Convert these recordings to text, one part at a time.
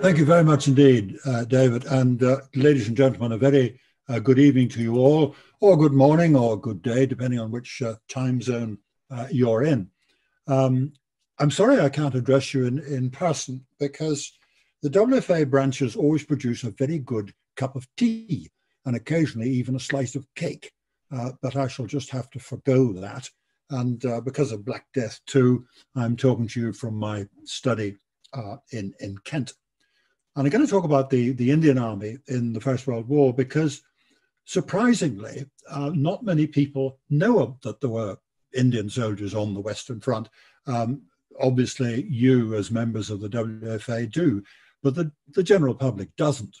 Thank you very much indeed, David. And ladies and gentlemen, a very good evening to you all, or good morning, or good day, depending on which time zone you're in. I'm sorry I can't address you in person, because the WFA branches always produce a very good cup of tea and occasionally even a slice of cake. But I shall just have to forgo that. And because of Black Death too, I'm talking to you from my study in Kent. And I'm going to talk about the Indian Army in the First World War, because surprisingly, not many people know that there were Indian soldiers on the Western Front. Obviously, you as members of the WFA do, but the general public doesn't,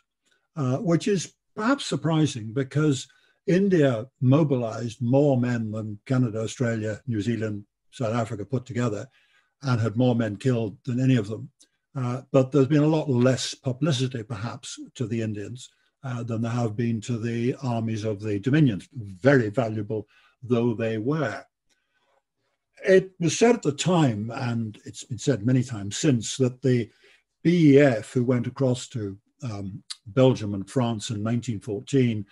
which is perhaps surprising, because India mobilized more men than Canada, Australia, New Zealand, South Africa put together, and had more men killed than any of them. But there's been a lot less publicity, perhaps, to the Indians than there have been to the armies of the Dominions, very valuable though they were. It was said at the time, and it's been said many times since, that the BEF, who went across to Belgium and France in 1914,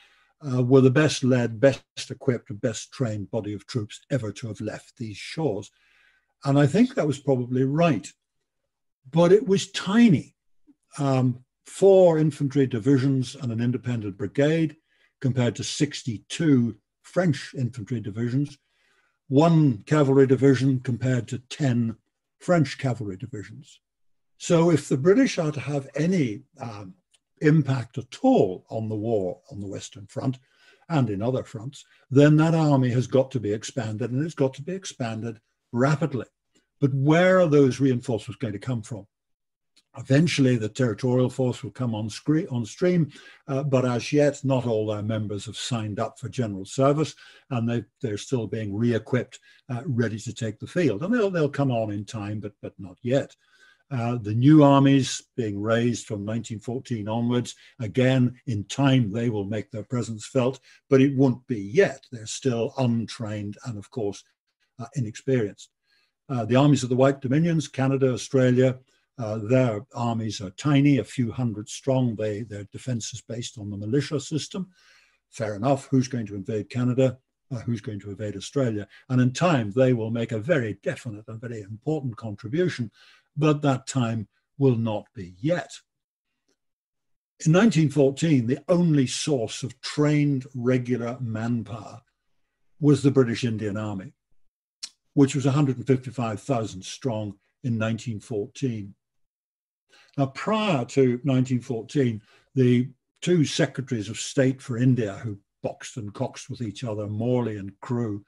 were the best led, best equipped, and best trained body of troops ever to have left these shores. And I think that was probably right. But it was tiny. 4 infantry divisions and an independent brigade compared to 62 French infantry divisions, 1 cavalry division compared to 10 French cavalry divisions. So if the British are to have any impact at all on the war on the Western Front and in other fronts, then that army has got to be expanded, and it's got to be expanded rapidly. But where are those reinforcements going to come from? Eventually, the territorial force will come on stream, but as yet, not all their members have signed up for general service, and they're still being re-equipped, ready to take the field. And they'll come on in time, but not yet. The new armies being raised from 1914 onwards, again, in time, they will make their presence felt, but it won't be yet. They're still untrained and, of course, inexperienced. The armies of the White Dominions, Canada, Australia, their armies are tiny, a few hundred strong. Their defense is based on the militia system. Fair enough. Who's going to invade Canada? Who's going to invade Australia? And in time, they will make a very definite and very important contribution, but that time will not be yet. In 1914, the only source of trained regular manpower was the British Indian Army, which was 155,000 strong in 1914. Now, prior to 1914, the 2 secretaries of state for India, who boxed and coxed with each other, Morley and Crewe,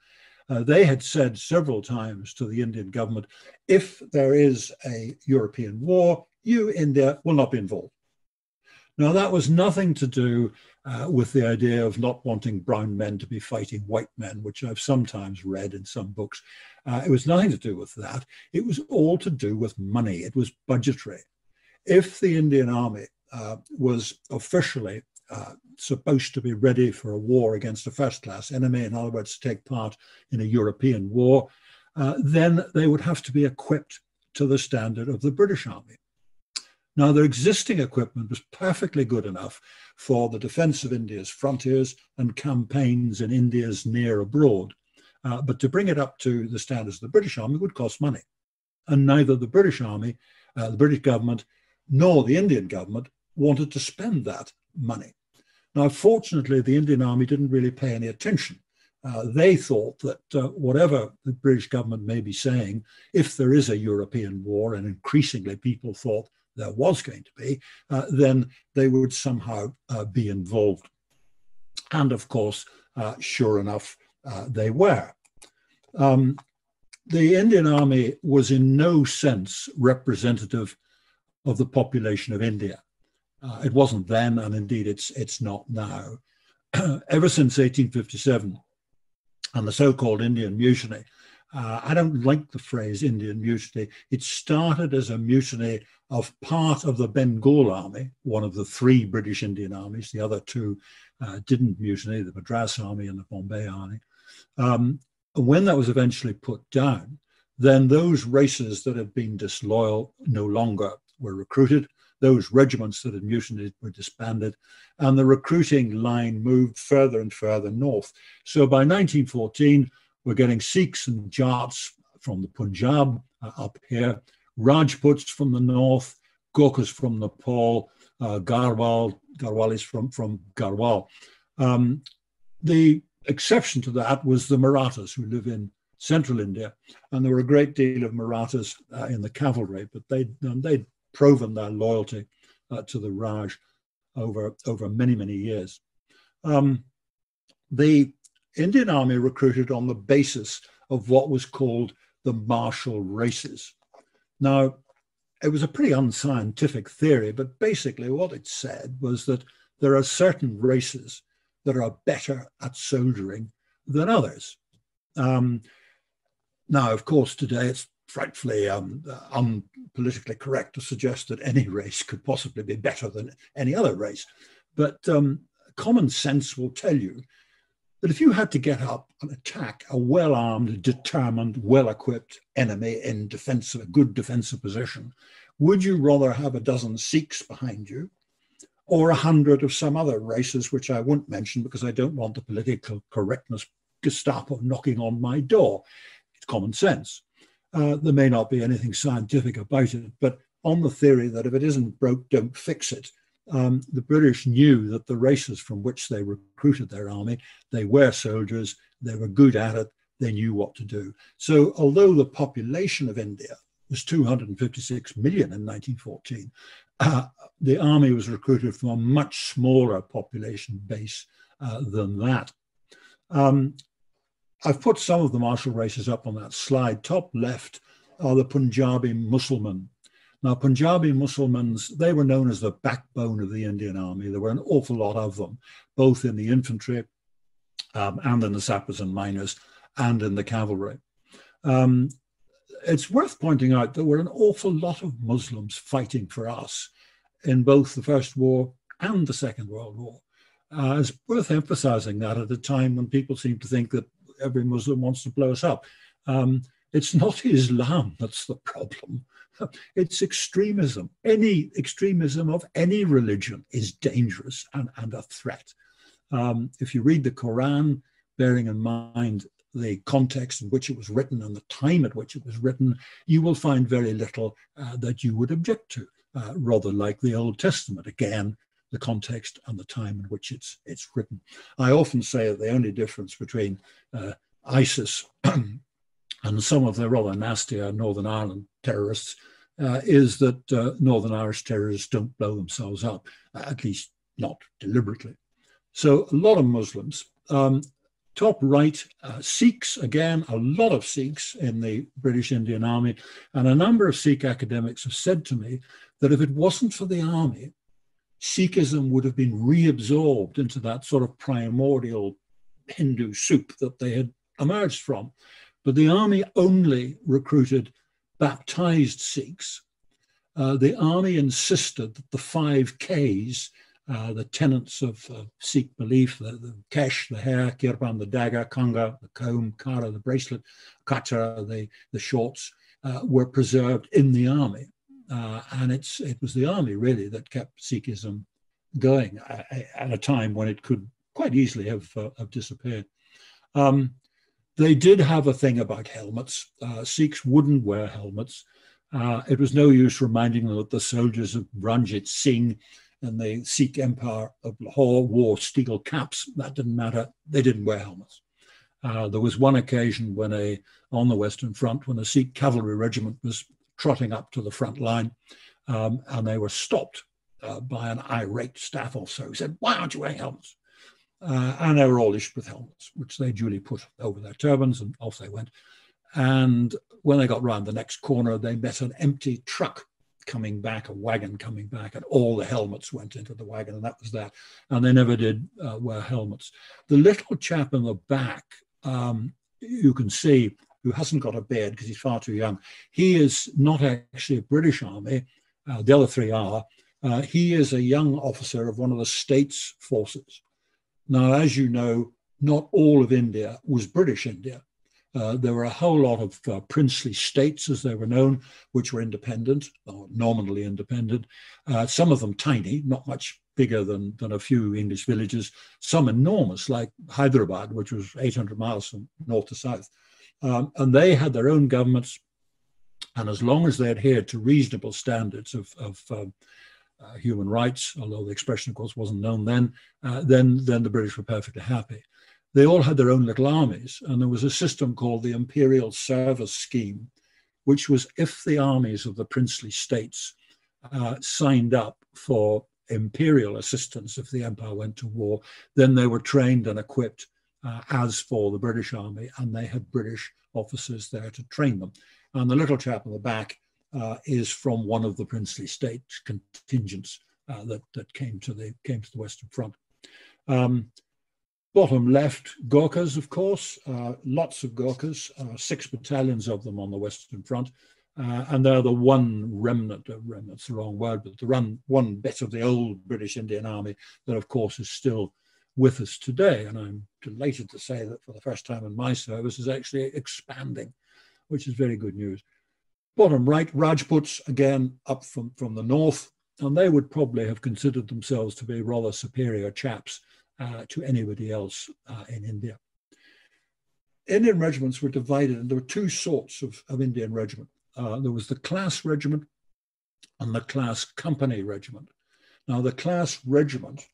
they had said several times to the Indian government, if there is a European war, you, India, will not be involved. Now, that was nothing to do with the idea of not wanting brown men to be fighting white men, which I've sometimes read in some books. It was nothing to do with that. It was all to do with money. It was budgetary. If the Indian Army was officially supposed to be ready for a war against a first-class enemy, in other words, to take part in a European war, then they would have to be equipped to the standard of the British Army. Now, their existing equipment was perfectly good enough for the defense of India's frontiers and campaigns in India's near abroad. But to bring it up to the standards of the British Army would cost money. And neither the British Army, the British government, nor the Indian government wanted to spend that money. Now, fortunately, the Indian Army didn't really pay any attention. They thought that whatever the British government may be saying, if there is a European war, and increasingly people thought there was going to be, then they would somehow be involved. And of course, sure enough, they were. The Indian Army was in no sense representative of the population of India. It wasn't then, and indeed it's not now. Ever since 1857 and the so-called Indian Mutiny, I don't like the phrase Indian Mutiny. It started as a mutiny of part of the Bengal Army, one of the 3 British Indian armies. The other 2 didn't mutiny, the Madras Army and the Bombay Army. When that was eventually put down, then those races that had been disloyal no longer were recruited. Those regiments that had mutinied were disbanded, and the recruiting line moved further and further north. So by 1914, we're getting Sikhs and Jats from the Punjab up here, Rajputs from the north, Gurkhas from Nepal, Garhwalis from Garhwal. The exception to that was the Marathas, who live in central India, and there were a great deal of Marathas in the cavalry, but they'd proven their loyalty to the Raj over many, many years. The Indian Army recruited on the basis of what was called the martial races. Now, it was a pretty unscientific theory, but basically what it said was that there are certain races that are better at soldiering than others. Now, of course, today it's frightfully unpolitically correct to suggest that any race could possibly be better than any other race. But common sense will tell you that if you had to get up and attack a well-armed, determined, well-equipped enemy in defense of a good defensive position, would you rather have a dozen Sikhs behind you or 100 of some other races, which I won't mention because I don't want the political correctness Gestapo knocking on my door? It's common sense. There may not be anything scientific about it, but on the theory that if it isn't broke, don't fix it, the British knew that the races from which they recruited their army, they were soldiers, they were good at it, they knew what to do. So although the population of India was 256 million in 1914, the army was recruited from a much smaller population base than that. I've put some of the martial races up on that slide. Top left are the Punjabi Muslims. Now, Punjabi Muslims, they were known as the backbone of the Indian Army. There were an awful lot of them, both in the infantry and in the Sappers and Miners and in the cavalry. It's worth pointing out there were an awful lot of Muslims fighting for us in both the First War and the Second World War. It's worth emphasizing that at a time when people seem to think that every Muslim wants to blow us up. It's not Islam that's the problem. It's extremism. Any extremism of any religion is dangerous and a threat. If you read the Quran, bearing in mind the context in which it was written and the time at which it was written, you will find very little that you would object to, rather like the Old Testament. Again, the context and the time in which it's written. I often say that the only difference between ISIS and some of the rather nastier Northern Ireland terrorists is that Northern Irish terrorists don't blow themselves up, at least not deliberately. So a lot of Muslims. Top right, Sikhs, again, a lot of Sikhs in the British Indian Army. And a number of Sikh academics have said to me that if it wasn't for the army, Sikhism would have been reabsorbed into that sort of primordial Hindu soup that they had emerged from. But the army only recruited baptized Sikhs. The army insisted that the 5Ks, the tenets of Sikh belief, the kesh, the hair, kirpan, the dagger, kanga, the comb, kara, the bracelet, katra, the shorts, were preserved in the army. And it was the army, really, that kept Sikhism going at a time when it could quite easily have disappeared. They did have a thing about helmets. Sikhs wouldn't wear helmets. It was no use reminding them that the soldiers of Ranjit Singh and the Sikh Empire of Lahore wore steel caps. That didn't matter. They didn't wear helmets. There was one occasion when on the Western Front, when a Sikh cavalry regiment was trotting up to the front line, and they were stopped by an irate staff officer who said, "Why aren't you wearing helmets?" And they were all issued with helmets, which they duly put over their turbans, and off they went. And when they got round the next corner, they met an empty truck coming back, a wagon coming back, and all the helmets went into the wagon, and that was that. And they never did wear helmets. The little chap in the back, you can see, who hasn't got a beard because he's far too young. He is not actually a British Army. The other three are. He is a young officer of one of the state's forces. Now, as you know, not all of India was British India. There were a whole lot of princely states, as they were known, which were independent, or nominally independent, some of them tiny, not much bigger than a few English villages, some enormous, like Hyderabad, which was 800 miles from north to south. And they had their own governments, and as long as they adhered to reasonable standards of human rights, although the expression, of course, wasn't known then the British were perfectly happy. They all had their own little armies, and there was a system called the Imperial Service Scheme, which was if the armies of the princely states signed up for imperial assistance if the empire went to war, then they were trained and equipped as for the British Army, and they had British officers there to train them. And the little chap on the back is from one of the princely state contingents that came to the Western Front. Bottom left, Gurkhas, of course, lots of Gurkhas, 6 battalions of them on the Western Front, and they're the one remnant, remnant's the wrong word, but the one bit of the old British Indian Army that, of course, is still with us today. And I'm delighted to say that for the first time in my service is actually expanding, which is very good news. Bottom right, Rajputs, again, up from the north, and they would probably have considered themselves to be rather superior chaps to anybody else in India. Indian regiments were divided, and there were 2 sorts of Indian regiment. There was the class regiment and the class company regiment. Now, the class regiment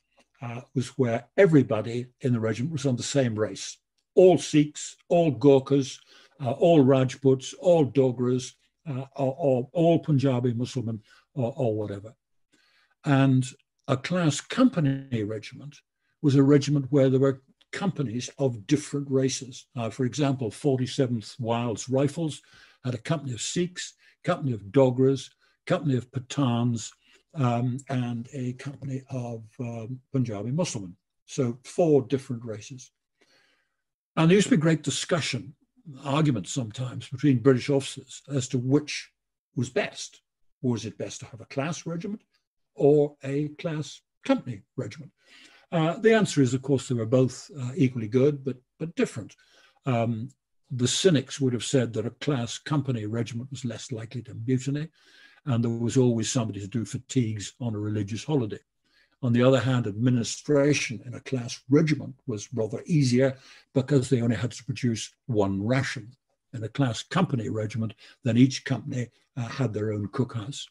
was where everybody in the regiment was on the same race. All Sikhs, all Gurkhas, all Rajputs, all Dogras, or all Punjabi Muslim, or whatever. And a class company regiment was a regiment where there were companies of different races. For example, 47th Wilds Rifles had a company of Sikhs, company of Dogras, company of Pathans, and a company of Punjabi Muslim. So 4 different races. And there used to be great discussion, arguments sometimes between British officers as to which was best. Was it best to have a class regiment or a class company regiment? The answer is, of course, they were both equally good, but different. The cynics would have said that a class company regiment was less likely to mutiny, and there was always somebody to do fatigues on a religious holiday. On the other hand, administration in a class regiment was rather easier because they only had to produce 1 ration. In a class company regiment, then each company had their own cookhouse.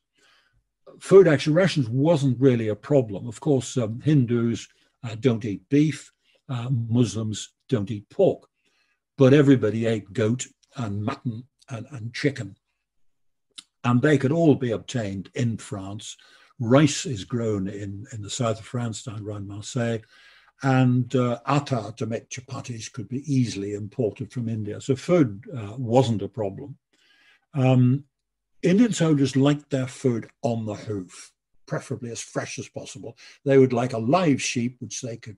Food action rations wasn't really a problem. Of course, Hindus don't eat beef, Muslims don't eat pork, but everybody ate goat and mutton and chicken. And they could all be obtained in France. Rice is grown in the south of France, down around Marseille, and atta to make chapatis could be easily imported from India. So food wasn't a problem. Indian soldiers liked their food on the hoof, preferably as fresh as possible. They would like a live sheep, which they could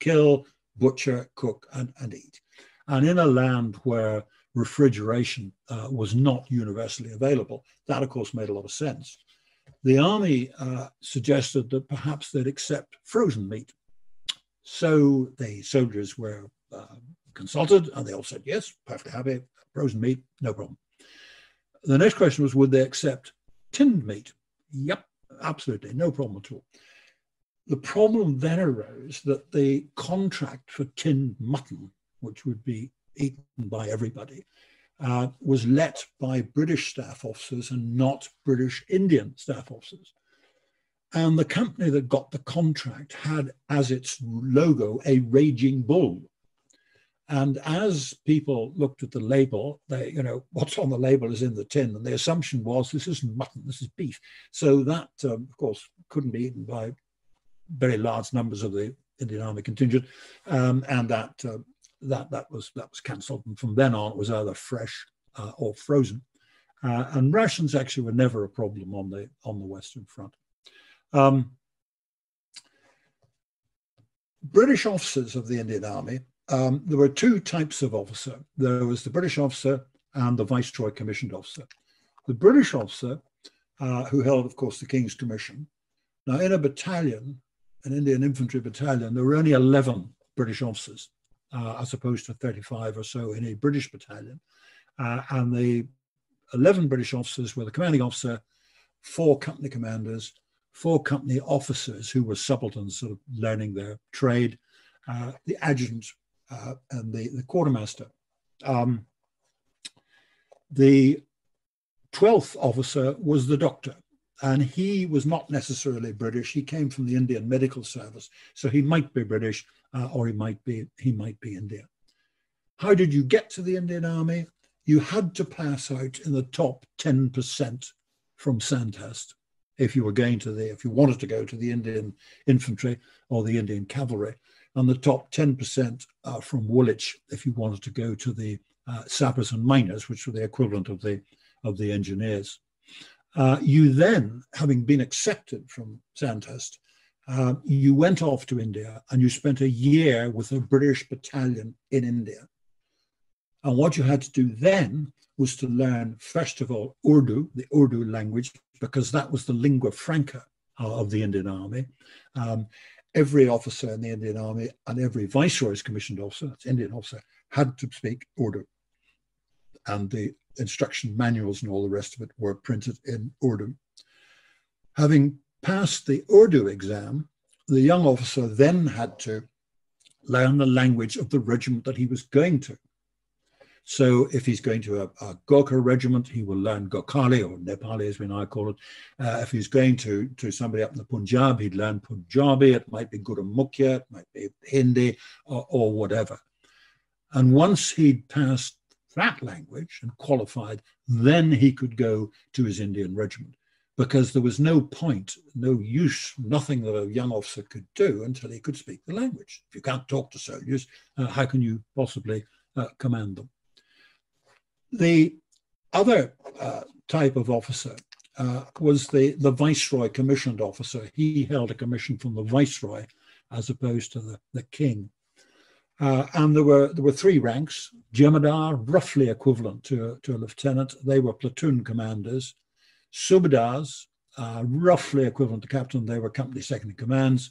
kill, butcher, cook, and eat. And in a land where refrigeration was not universally available, that, of course, made a lot of sense. The army suggested that perhaps they'd accept frozen meat. So the soldiers were consulted, and they all said, yes, perfectly happy, frozen meat, no problem. The next question was, would they accept tinned meat? Yep, absolutely, no problem at all. The problem then arose that the contract for tinned mutton, which would be eaten by everybody, was let by British staff officers and not British Indian staff officers. And the company that got the contract had as its logo a raging bull. And as people looked at the label, they, you know, what's on the label is in the tin. And the assumption was, this isn't mutton, this is beef. So that, of course, couldn't be eaten by very large numbers of the Indian Army contingent. And that was cancelled. And from then on, it was either fresh or frozen. And rations actually were never a problem on the Western Front. British officers of the Indian Army, there were 2 types of officer. There was the British officer and the Viceroy commissioned officer. The British officer, who held, of course, the King's Commission. Now, in a battalion, an Indian infantry battalion, there were only 11 British officers. as opposed to 35 or so in a British battalion. And the 11 British officers were the commanding officer, 4 company commanders, 4 company officers who were subalterns sort of learning their trade, the adjutant and the quartermaster. The 12th officer was the doctor, and he was not necessarily British. He came from the Indian Medical Service, so he might be British or he might be Indian. How did you get to the Indian Army? You had to pass out in the top 10% from Sandhurst if you were going to the, if you wanted to go to the Indian Infantry or the Indian Cavalry, and the top 10% from Woolwich if you wanted to go to the Sappers and Miners, which were the equivalent of the Engineers. You then, having been accepted from Sandhurst, you went off to India and you spent a year with a British battalion in India. And what you had to do then was to learn, first of all, Urdu, the Urdu language, because that was the lingua franca of the Indian Army. Every officer in the Indian Army and every Viceroy's commissioned officer, that's Indian officer, had to speak Urdu. And the instruction manuals and all the rest of it were printed in Urdu. Having passed the Urdu exam, the young officer then had to learn the language of the regiment that he was going to. So if he's going to a Gurkha regiment, he will learn Gurkhali, or Nepali as we now call it. If he's going to somebody up in the Punjab, he'd learn Punjabi. It might be Gurumukhiya, it might be Hindi, or whatever. And once he'd passed that language and qualified, then he could go to his Indian regiment, because there was no point, no use, nothing that a young officer could do until he could speak the language. If you can't talk to soldiers, how can you possibly command them? The other type of officer was the Viceroy commissioned officer. He held a commission from the Viceroy as opposed to the King. And there were 3 ranks. Jemadar, roughly equivalent to a lieutenant. They were platoon commanders. Subedars, roughly equivalent to captain. They were company second in commands.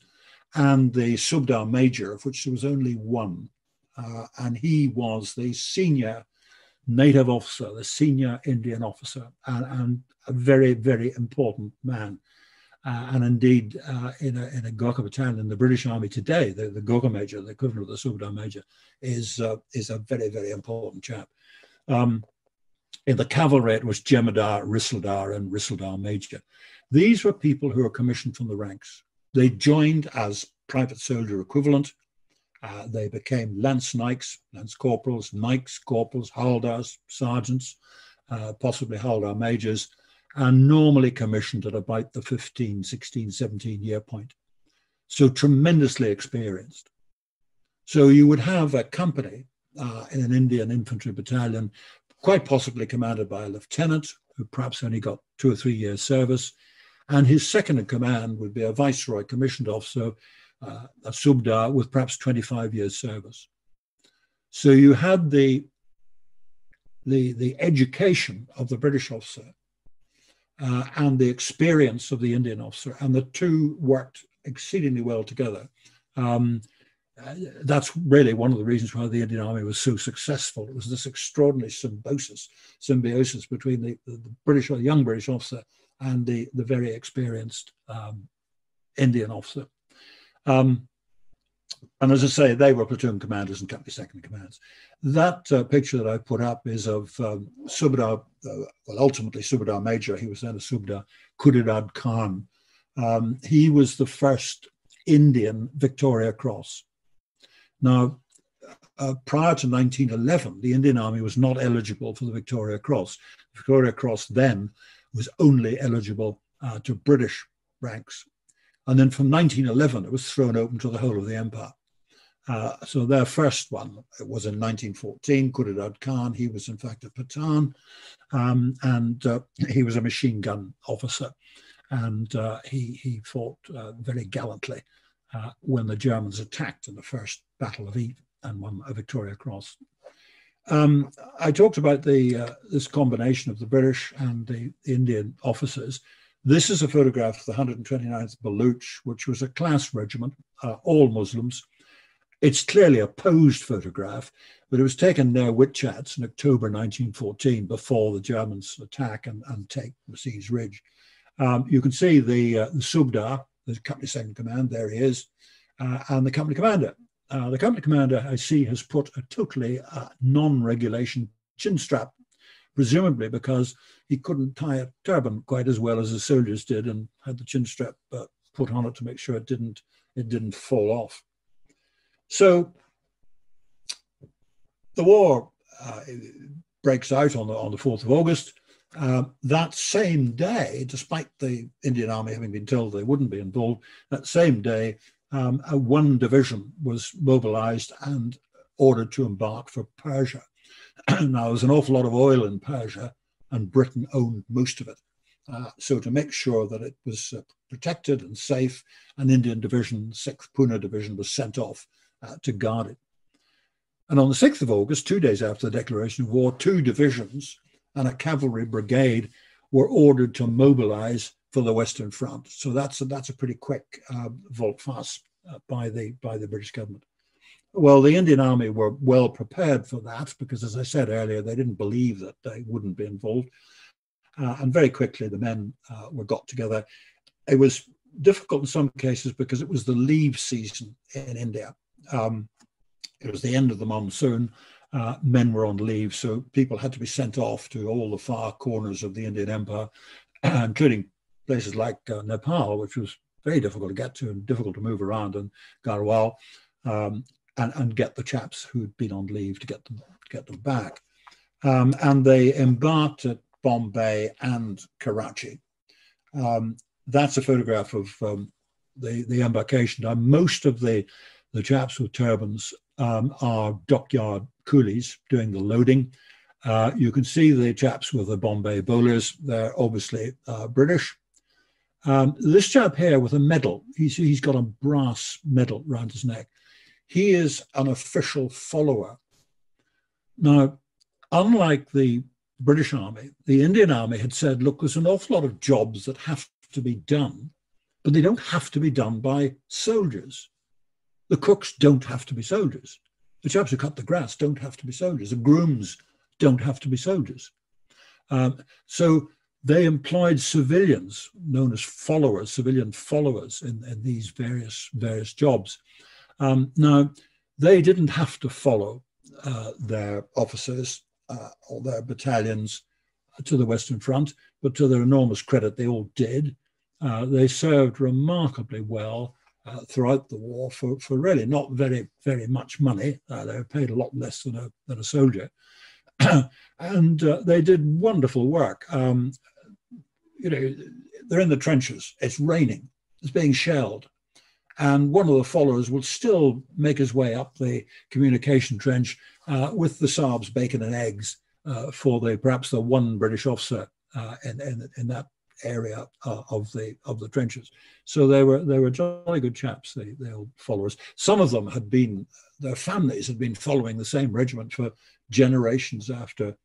And the Subedar Major, of which there was only 1. And he was the senior native officer, the senior Indian officer, and a very, very important man. And indeed, in a Gurkha battalion in the British Army today, the Gurkha Major, the equivalent of the Subedar Major, is a very, very important chap. In the cavalry, it was Jemadar, Risaldar, and Risaldar Major. These were people who were commissioned from the ranks. They joined as private soldier equivalent. They became lance knights, lance corporals, knights, corporals, haldars, sergeants, possibly haldar majors, and normally commissioned at about the 15, 16, 17 year point. So tremendously experienced. So you would have a company in an Indian infantry battalion, quite possibly commanded by a lieutenant who perhaps only got 2 or 3 years service. And his second in command would be a Viceroy commissioned officer, a Subedar with perhaps 25 years service. So you had the education of the British officer and the experience of the Indian officer, and the 2 worked exceedingly well together. That's really one of the reasons why the Indian Army was so successful. It was this extraordinary symbiosis between the British or young British officer and the very experienced Indian officer. And as I say, they were platoon commanders and company second in commands. That picture that I put up is of Subedar, well, ultimately Subedar Major, he was then a Subedar, Khudurad Khan. He was the first Indian Victoria Cross. Now, prior to 1911, the Indian Army was not eligible for the Victoria Cross. The Victoria Cross then was only eligible to British ranks. And then from 1911, it was thrown open to the whole of the empire. So their first one, it was in 1914, Khudurad Khan. He was in fact at Pathan, and he was a machine gun officer. And he fought very gallantly when the Germans attacked in the first Battle of Ypres and won a Victoria Cross. I talked about this combination of the British and the Indian officers. This is a photograph of the 129th Baluch, which was a class regiment, all Muslims. It's clearly a posed photograph, but it was taken near Whitchats in October 1914 before the Germans attack and take the Seas Ridge. You can see the Subedar, the company second command, there he is, and the company commander. The company commander, I see, has put a totally non-regulation chin strap, presumably because he couldn't tie a turban quite as well as the soldiers did, and had the chin strap put on it to make sure it didn't fall off. So the war breaks out on the 4th of August. That same day, despite the Indian Army having been told they wouldn't be involved, that same day, one division was mobilized and ordered to embark for Persia. Now, there's an awful lot of oil in Persia, and Britain owned most of it. So to make sure that it was protected and safe, an Indian division, 6th Pune Division, was sent off to guard it. And on the 6th of August, 2 days after the declaration of war, two divisions and a cavalry brigade were ordered to mobilize for the Western Front. So that's a pretty quick volte-face by the British government. Well, the Indian Army were well prepared for that because, as I said earlier, they didn't believe that they wouldn't be involved. And very quickly, the men were got together. It was difficult in some cases because it was the leave season in India. It was the end of the monsoon. Men were on leave, so people had to be sent off to all the far corners of the Indian Empire, including places like Nepal, which was very difficult to get to and difficult to move around, and Garhwal, and get the chaps who'd been on leave to get them back. And they embarked at Bombay and Karachi. That's a photograph of the embarkation. Now, most of the chaps with turbans are dockyard coolies doing the loading. You can see the chaps with the Bombay bowlers. They're obviously British. This chap here with a medal, he's got a brass medal round his neck. He is an official follower. Now, unlike the British Army, the Indian Army had said, look, there's an awful lot of jobs that have to be done, but they don't have to be done by soldiers. The cooks don't have to be soldiers. The chaps who cut the grass don't have to be soldiers. The grooms don't have to be soldiers. So they employed civilians, known as followers, civilian followers in these various jobs. Now, they didn't have to follow their officers or their battalions to the Western Front, but to their enormous credit, they all did. They served remarkably well throughout the war for really not very much money. They were paid a lot less than a soldier. And they did wonderful work. You know, they're in the trenches, it's raining, it's being shelled. And one of the followers will still make his way up the communication trench with the Saab's bacon and eggs for perhaps the one British officer in that area of the trenches. So they were jolly good chaps, the old followers. Some of them their families had been following the same regiment for generations after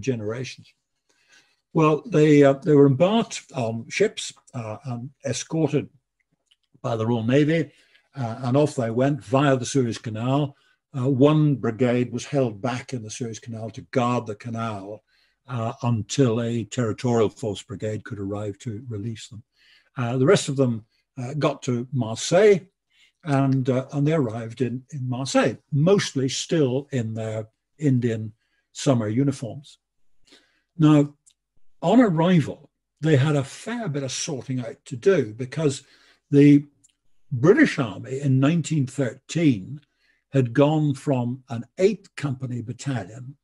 generations. Well, they were embarked on ships and escorted by the Royal Navy, and off they went via the Suez Canal. One brigade was held back in the Suez Canal to guard the canal until a territorial force brigade could arrive to release them. The rest of them got to Marseille, and they arrived in Marseille, mostly still in their Indian summer uniforms. Now, on arrival, they had a fair bit of sorting out to do because the British Army in 1913 had gone from an 8-company battalion,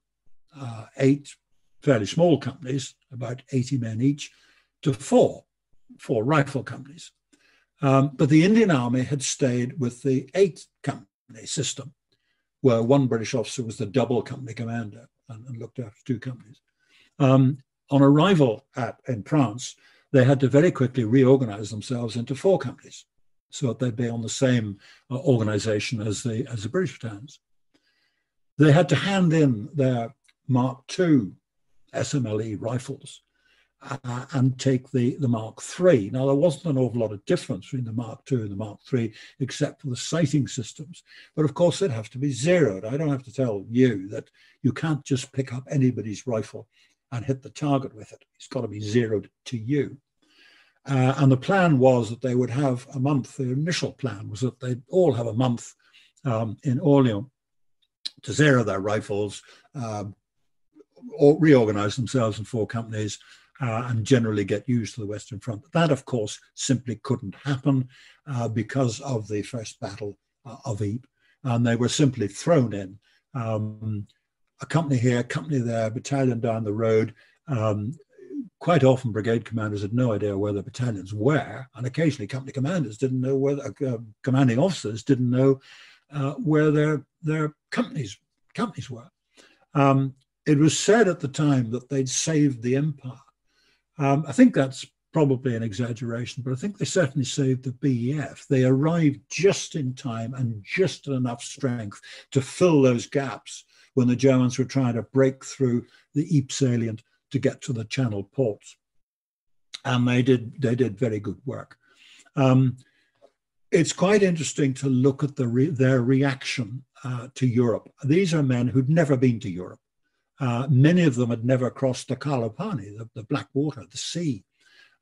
8 fairly small companies, about 80 men each, to 4 rifle companies. But the Indian Army had stayed with the 8-company system, where one British officer was the double company commander and looked after 2 companies. On arrival in France, they had to very quickly reorganize themselves into 4 companies so that they'd be on the same organization as the British battalions. They had to hand in their Mark II SMLE rifles and take the Mark III. Now, there wasn't an awful lot of difference between the Mark II and the Mark III, except for the sighting systems. But of course, they'd have to be zeroed. I don't have to tell you that you can't just pick up anybody's rifle and hit the target with it. It's got to be zeroed to you. And the plan was that they would have a month. The initial plan was that they'd all have a month in Orleans to zero their rifles, or reorganize themselves in 4 companies, and generally get used to the Western Front. That, of course, simply couldn't happen because of the first battle of Ypres. And they were simply thrown in, a company here, a company there, battalion down the road. Quite often brigade commanders had no idea where the battalions were, and occasionally company commanders didn't know where, commanding officers didn't know where their companies were. It was said at the time that they'd saved the empire. I think that's probably an exaggeration, but I think they certainly saved the BEF. They arrived just in time and just enough strength to fill those gaps when the Germans were trying to break through the Ypres salient to get to the Channel ports. And they did very good work. It's quite interesting to look at their reaction to Europe. These are men who'd never been to Europe. Many of them had never crossed the Kalapani, the Black Water, the sea.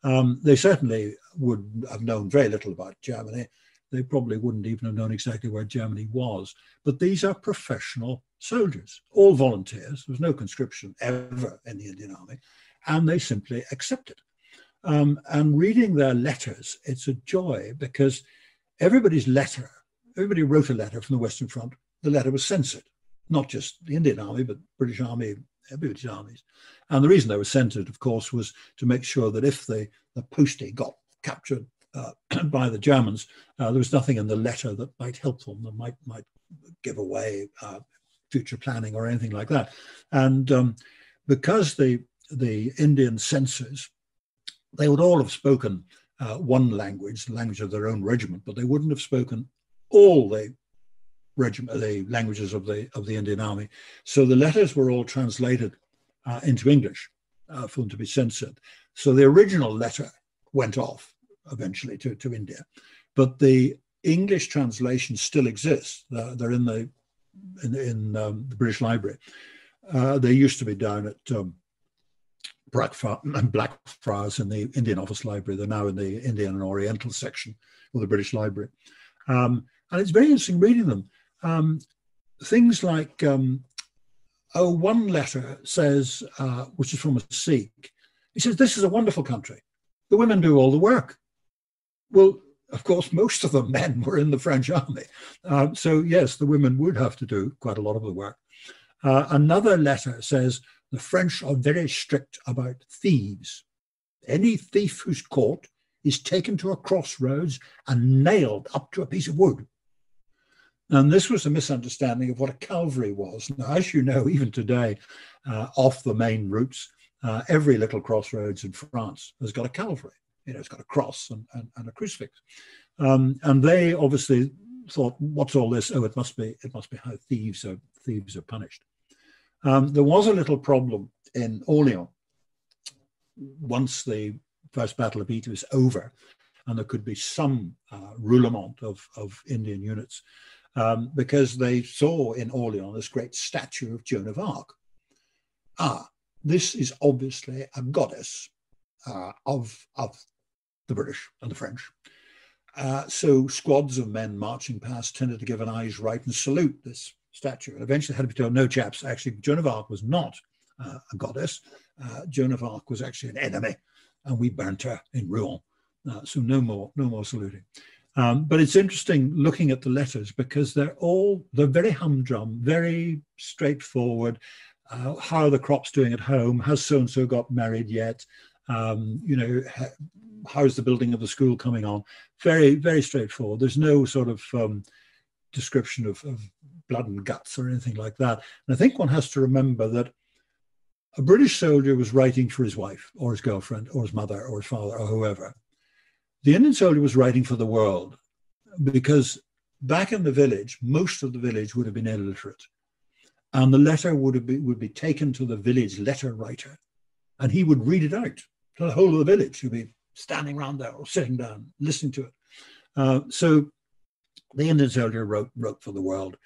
They certainly would have known very little about Germany. They probably wouldn't even have known exactly where Germany was. But these are professional soldiers, all volunteers. There was no conscription ever in the Indian Army. And they simply accepted. And reading their letters, it's a joy, because everybody wrote a letter from the Western Front. The letter was censored. Not just the Indian Army, but British Army, everybody's armies. And the reason they were censored, of course, was to make sure that if the postie got captured by the Germans, there was nothing in the letter that might help them, that might give away future planning or anything like that. And because the Indian censors, they would all have spoken one language, the language of their own regiment, but they wouldn't have spoken all the languages of the Indian Army. So the letters were all translated into English for them to be censored. So the original letter went off eventually to India, but the English translations still exist. They're in the British Library. They used to be down at Blackfriars in the Indian Office Library. They're now in the Indian and Oriental section of the British Library. And it's very interesting reading them. Things like, one letter says, which is from a Sikh, he says, "This is a wonderful country. The women do all the work." Well, of course, most of the men were in the French army. So yes, the women would have to do quite a lot of the work. Another letter says, "The French are very strict about thieves. Any thief who's caught is taken to a crossroads and nailed up to a piece of wood." And this was a misunderstanding of what a cavalry was. Now, as you know, even today, off the main routes, every little crossroads in France has got a cavalry. You know, it's got a cross and a crucifix. And they obviously thought, "What's all this? Oh, it must be how thieves are punished." There was a little problem in Orleans once the First Battle of Ypres was over, and there could be some roulement of Indian units. Because they saw in Orleans this great statue of Joan of Arc. This is obviously a goddess of the British and the French. So squads of men marching past tended to give an eyes right and salute this statue. And eventually had to be told, "No, chaps, actually Joan of Arc was not a goddess. Joan of Arc was actually an enemy, and we burnt her in Rouen. So no more saluting." But it's interesting looking at the letters, because they're very humdrum, very straightforward. How are the crops doing at home? Has so-and-so got married yet? You know, how's the building of the school coming on? Very, very straightforward. There's no sort of description of blood and guts or anything like that. And I think one has to remember that a British soldier was writing for his wife or his girlfriend or his mother or his father or whoever. The Indian soldier was writing for the world, because back in the village, most of the village would have been illiterate, and the letter would be taken to the village letter writer, and he would read it out the whole of the village would be standing around there or sitting down, listening to it. So the Indian soldier wrote for the world.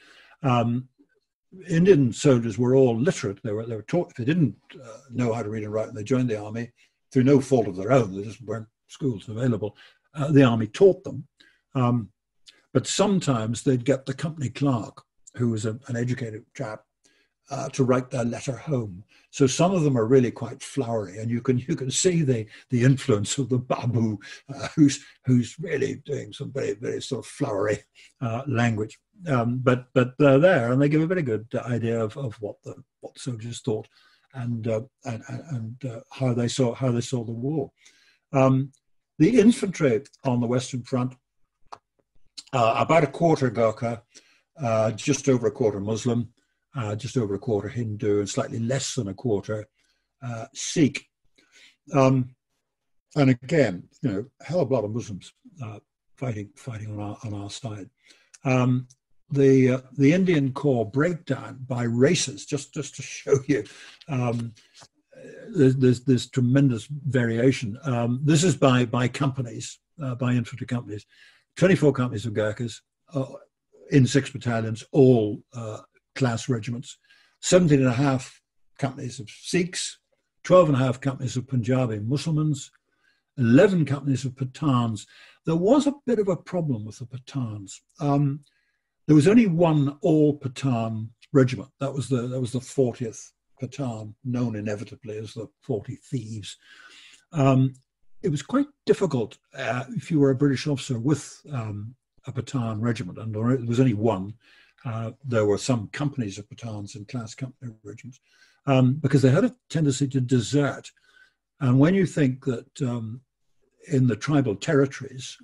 Indian soldiers were all literate. They were taught, if they didn't know how to read and write, and they joined the army through no fault of their own, there just weren't schools available. The army taught them. But sometimes they'd get the company clerk, who was an educated chap, to write their letter home. So some of them are really quite flowery, and you can see the influence of the Babu, who's really doing some very, very sort of flowery language. But they're there, and they give a very good idea of what the soldiers thought, and how they saw the war. The infantry on the Western Front, about a quarter Gurkha, just over a quarter Muslim, just over a quarter Hindu, and slightly less than a quarter Sikh. And again, you know, a hell of a lot of Muslims fighting on our side. The Indian Corps breakdown by races, just to show you, there's tremendous variation. This is by companies, by infantry companies. 24 companies of Gurkhas in 6 battalions, all class regiments. 17.5 companies of Sikhs, 12.5 companies of Punjabi Muslims, 11 companies of Pathans. There was a bit of a problem with the Pathans. There was only one all Pathan regiment. That was the 40th Pathan, known inevitably as the 40 Thieves. It was quite difficult if you were a British officer with a Pathan regiment, and there was only one. There were some companies of Pathans and class company regiments, because they had a tendency to desert. And when you think that in the tribal territories,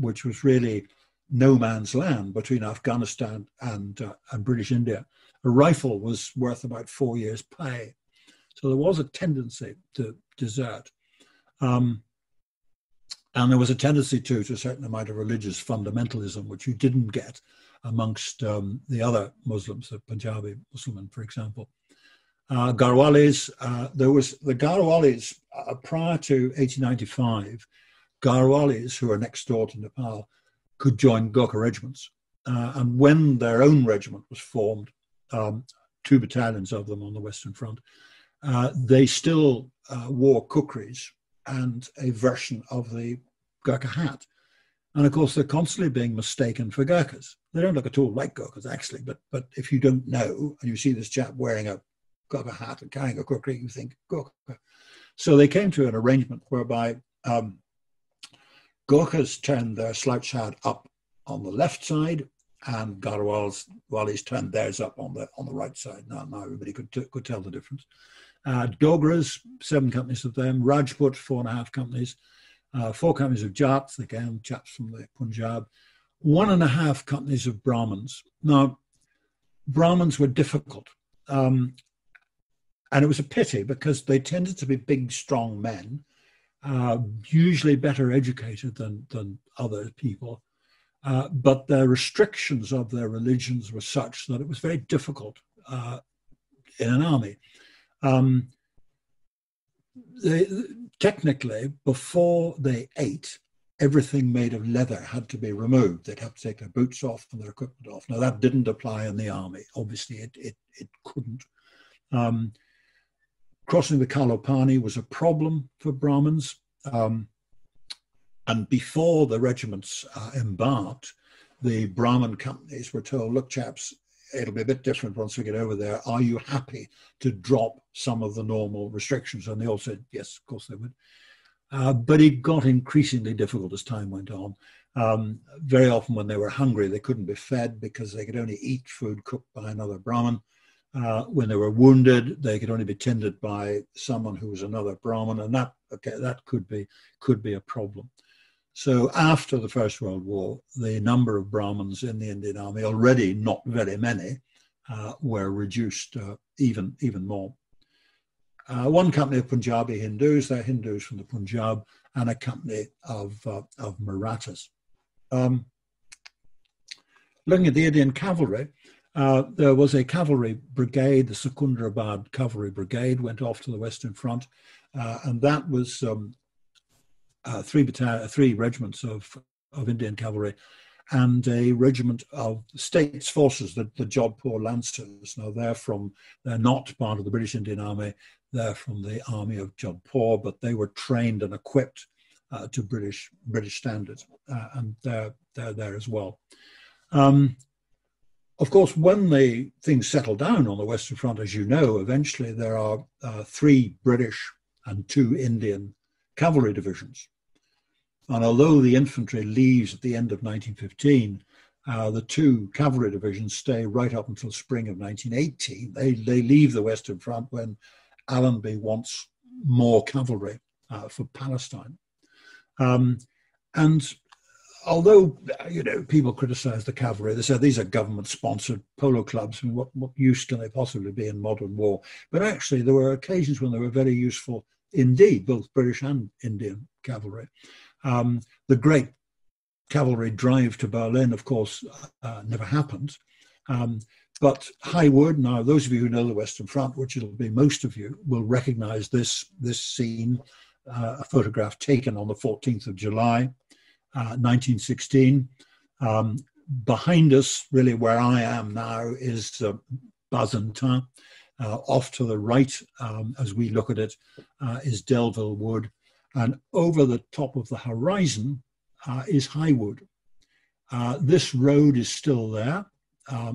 which was really no man's land between Afghanistan and British India, a rifle was worth about 4 years' pay. So there was a tendency to desert. And there was a tendency to a certain amount of religious fundamentalism, which you didn't get amongst the other Muslims, the Punjabi Muslim, for example. Garhwalis, there was the Garhwalis prior to 1895, Garhwalis, who are next door to Nepal, could join Gurkha regiments. And when their own regiment was formed, 2 battalions of them on the Western Front, they still wore kukris and a version of the Gurkha hat. And of course, they're constantly being mistaken for Gurkhas. They don't look at all like Gurkhas, actually, but if you don't know, and you see this chap wearing a Gurkha hat and carrying a kukri, you think Gurkha. So they came to an arrangement whereby Gurkhas turned their slouch hat up on the left side, and Garhwalis turned theirs up on the right side. Now everybody could tell the difference. Dogras, 7 companies of them. Rajputs, 4.5 companies. 4 companies of Jats, again, chaps from the Punjab. 1.5 companies of Brahmins. Now, Brahmins were difficult. And it was a pity because they tended to be big, strong men, usually better educated than other people. But the restrictions of their religions were such that it was very difficult in an army. Technically, before they ate, everything made of leather had to be removed. They'd have to take their boots off and their equipment off. Now, that didn't apply in the army. Obviously, it couldn't. Crossing the Kalopani was a problem for Brahmins. And before the regiments embarked, the Brahmin companies were told, look, chaps, it'll be a bit different once we get over there. Are you happy to drop some of the normal restrictions? And they all said, yes, of course they would. But it got increasingly difficult as time went on. Very often when they were hungry, they couldn't be fed because they could only eat food cooked by another Brahmin. When they were wounded, they could only be tended by someone who was another Brahmin. And that could be a problem. So after the First World War, the number of Brahmins in the Indian Army, already not very many, were reduced even more. 1 company of Punjabi Hindus, they're Hindus from the Punjab, and a company of Marathas. Looking at the Indian cavalry, there was a cavalry brigade, the Secunderabad Cavalry Brigade, went off to the Western Front. and that was three regiments of Indian cavalry and a regiment of states forces, the Jodhpur Lancers. Now they're not part of the British Indian Army, they're from the army of Jodhpur, but they were trained and equipped to British standards, and they're there as well. Of course, when things settle down on the Western Front, as you know, eventually there are 3 British and 2 Indian cavalry divisions. And although the infantry leaves at the end of 1915, the 2 cavalry divisions stay right up until spring of 1918. They leave the Western Front when Allenby wants more cavalry for Palestine. And although, you know, people criticize the cavalry, they said these are government-sponsored polo clubs, I mean, what use can they possibly be in modern war? But actually, there were occasions when they were very useful indeed, both British and Indian cavalry. The great cavalry drive to Berlin, of course, never happened. But high word now, those of you who know the Western Front, which it'll be most of you, will recognize this scene, a photograph taken on the 14th of July, 1916. Behind us, really where I am now, is Bazentin. Off to the right, as we look at it, is Delville Wood. And over the top of the horizon is High Wood. This road is still there,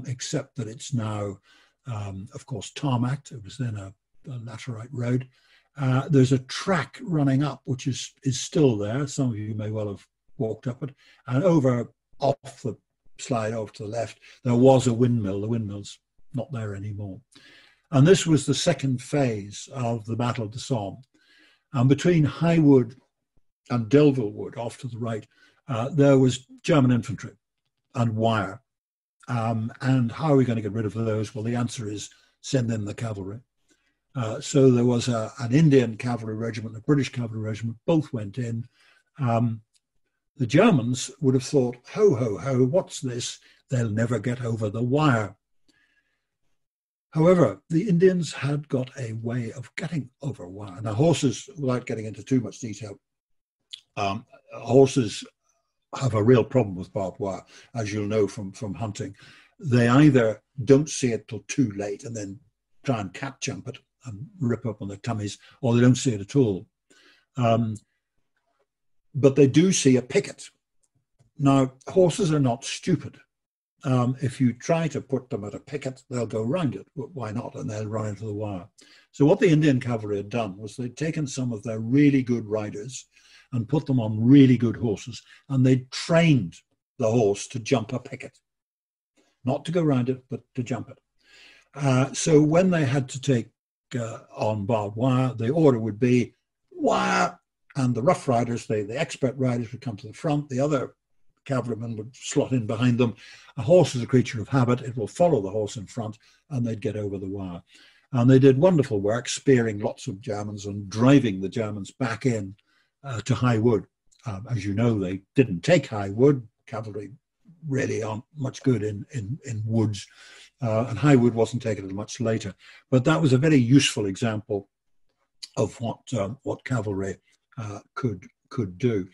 except that it's now, of course, tarmacked. It was then a laterite road. There's a track running up, which is still there. Some of you may well have walked up it. And over, off the slide, off to the left, there was a windmill. The windmill's not there anymore. And this was the second phase of the Battle of the Somme. And between High Wood and Delville Wood, off to the right, there was German infantry and wire. And how are we going to get rid of those? Well, the answer is send in the cavalry. So there was an Indian cavalry regiment, a British cavalry regiment, both went in. The Germans would have thought, ho, ho, ho, what's this? They'll never get over the wire. However, the Indians had got a way of getting over wire. Now, horses, without getting into too much detail, horses have a real problem with barbed wire, as you'll know from hunting. They either don't see it till too late and then try and cat jump it and rip up on their tummies, or they don't see it at all. But they do see a picket. Now, horses are not stupid. If you try to put them at a picket, they'll go round it. Why not? And they'll run into the wire. So what the Indian cavalry had done was they'd taken some of their really good riders and put them on really good horses, and they'd trained the horse to jump a picket. Not to go round it, but to jump it. So when they had to take on barbed wire, the order would be wire, and the rough riders, the expert riders, would come to the front. The other cavalrymen would slot in behind them. A horse is a creature of habit. It will follow the horse in front, and they'd get over the wire. And they did wonderful work, spearing lots of Germans and driving the Germans back in to High Wood. As you know, they didn't take High Wood. Cavalry really aren't much good in woods. And High Wood wasn't taken until much later. But that was a very useful example of what cavalry could do.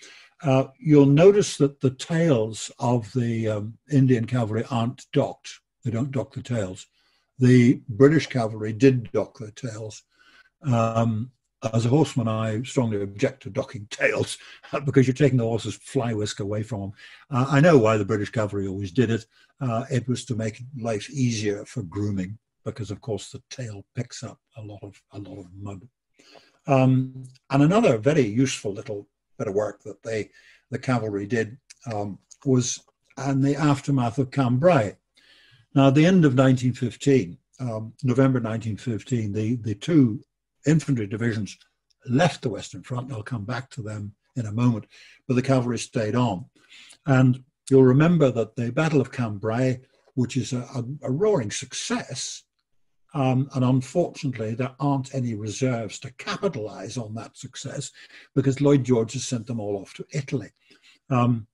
You'll notice that the tails of the Indian cavalry aren't docked. They don't dock the tails. The British cavalry did dock their tails. As a horseman, I strongly object to docking tails because you're taking the horse's fly whisk away from them. I know why the British cavalry always did it. It was to make life easier for grooming because, of course, the tail picks up a lot of mud. And another very useful little bit of work that the cavalry did was in the aftermath of Cambrai. Now, at the end of 1915, November 1915, the 2 infantry divisions left the Western Front. I'll come back to them in a moment, but the cavalry stayed on. And you'll remember that the Battle of Cambrai, which is a roaring success, and unfortunately, there aren't any reserves to capitalize on that success because Lloyd George has sent them all off to Italy. And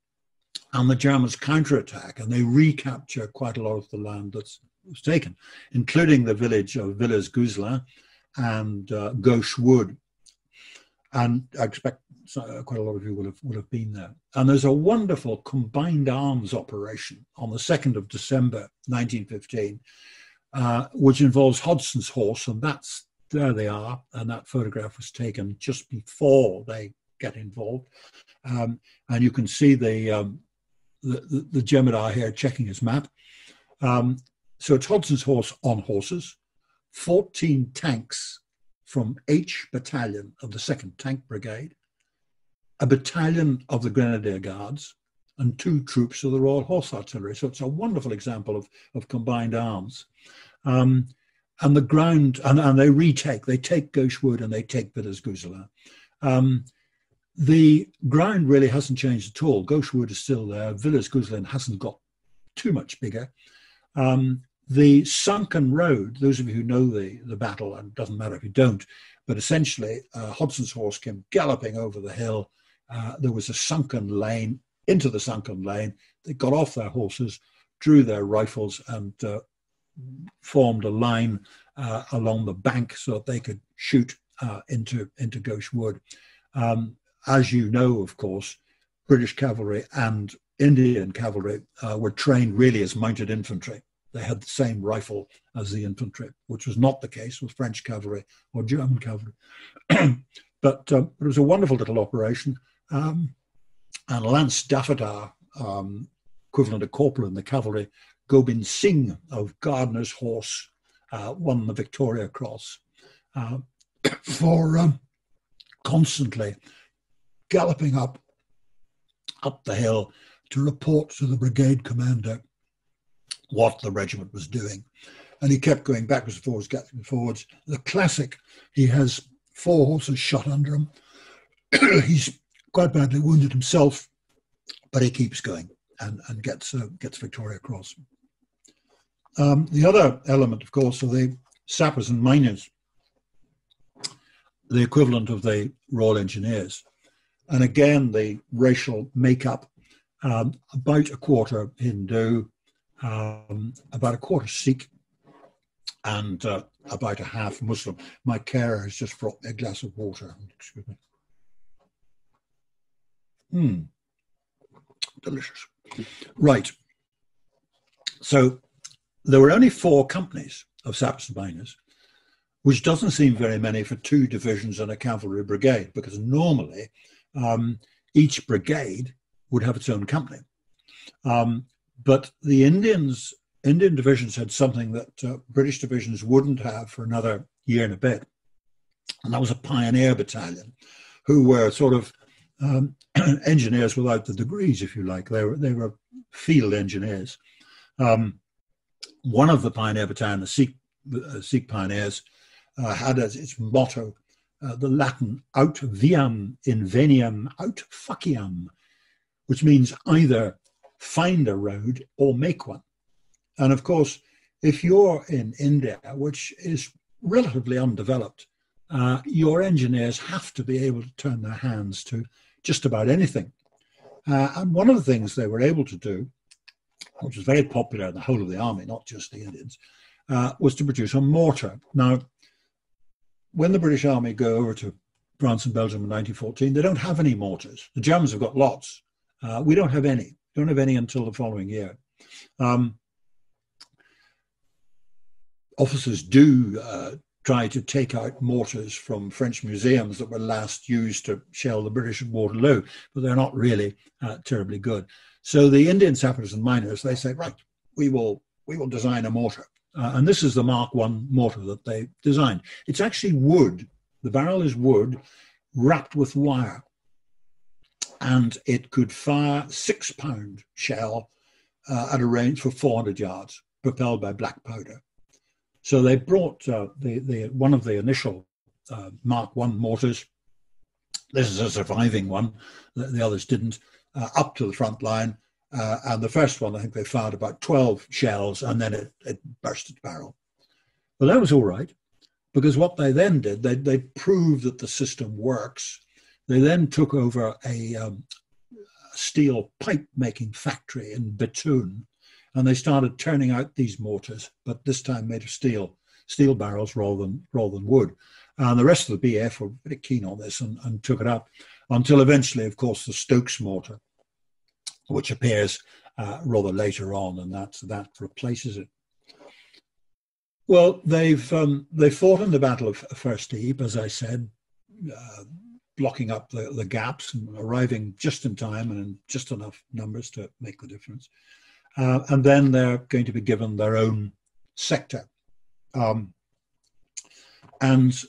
the Germans counterattack and they recapture quite a lot of the land that was taken, including the village of Villers-Gouzelin and Gauche Wood. And I expect quite a lot of you would have been there. And there's a wonderful combined arms operation on the 2nd of December 1915, which involves Hodson's horse, and that's there they are. And that photograph was taken just before they get involved. And you can see the Jemadar here checking his map. So it's Hodson's horse on horses, 14 tanks from H Battalion of the 2nd Tank Brigade, a battalion of the Grenadier Guards, and 2 troops of the Royal Horse Artillery. So it's a wonderful example of combined arms. And the ground, and they retake, they take Gauchewood and they take Villers-Gouzelin. The ground really hasn't changed at all. Gauchewood is still there. Villers-Gouzelin hasn't got too much bigger. The sunken road, those of you who know the battle, and it doesn't matter if you don't, but essentially Hodson's horse came galloping over the hill. There was a sunken lane, into the sunken lane. They got off their horses, drew their rifles, and formed a line along the bank so that they could shoot into Gauche Wood. As you know, of course, British cavalry and Indian cavalry were trained really as mounted infantry. They had the same rifle as the infantry, which was not the case with French cavalry or German cavalry. but it was a wonderful little operation. And Lance Daffodar, equivalent of corporal in the cavalry, Gobind Singh of Gardner's Horse, won the Victoria Cross for constantly galloping up the hill to report to the brigade commander what the regiment was doing. And he kept going backwards and forwards, getting forwards. The classic, he has 4 horses shot under him. He's quite badly wounded himself, but he keeps going and gets Victoria Cross. The other element, of course, are the Sappers and Miners, the equivalent of the Royal Engineers. And again, the racial makeup, about a quarter Hindu, about a quarter Sikh, and about a half Muslim. My carer has just brought me a glass of water. Excuse me. Delicious. Right. So there were only 4 companies of Sappers and Miners, which doesn't seem very many for 2 divisions and a cavalry brigade, because normally each brigade would have its own company. But the Indian divisions had something that British divisions wouldn't have for another year and a bit. And that was a pioneer battalion, who were sort of engineers without the degrees, if you like. They were field engineers. One of the pioneer battalion, the Sikh pioneers, had as its motto the Latin "Aut viam in veniam aut faciam," which means either find a road or make one. And of course, if you're in India, which is relatively undeveloped, your engineers have to be able to turn their hands to just about anything. And one of the things they were able to do, which was very popular in the whole of the army, not just the Indians, was to produce a mortar. Now, when the British Army go over to France and Belgium in 1914, they don't have any mortars. The Germans have got lots. We don't have any. Don't have any until the following year. Officers do try to take out mortars from French museums that were last used to shell the British at Waterloo, but they're not really terribly good. So the Indian Sappers and Miners, they say, right, we will design a mortar. And this is the Mark I mortar that they designed. It's actually wood. The barrel is wood wrapped with wire, and it could fire 6-pound shell at a range for 400 yards, propelled by black powder. So they brought one of the initial Mark I mortars, this is a surviving one, the others didn't, up to the front line. And the first one, I think they fired about 12 shells, and then it burst its barrel. But that was all right, because what they then did, they proved that the system works. They then took over a steel pipe-making factory in Bethune, and they started turning out these mortars, but this time made of steel barrels rather than wood. And the rest of the BF were very keen on this and took it up until eventually, of course, the Stokes mortar, which appears rather later on, and that replaces it. Well, they fought in the Battle of First Ypres, as I said, blocking up the gaps and arriving just in time and in just enough numbers to make the difference. And then they're going to be given their own sector. And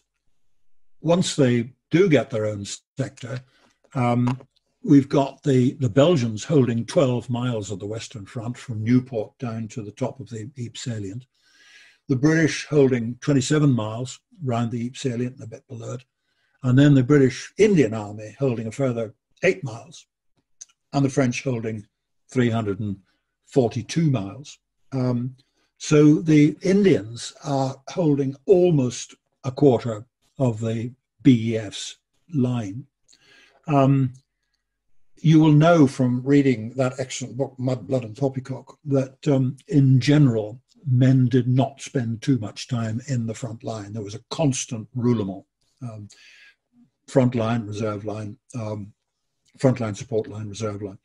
once they do get their own sector, we've got the Belgians holding 12 miles of the Western Front from Newport down to the top of the Ypres salient. The British holding 27 miles round the Ypres salient and a bit below it. And then the British Indian Army holding a further 8 miles. And the French holding 342 miles. So the Indians are holding almost a quarter of the BEF's line. You will know from reading that excellent book, Mud, Blood and Poppycock, that in general, men did not spend too much time in the front line. There was a constant roulement. Front line, reserve line, front line, support line, reserve line.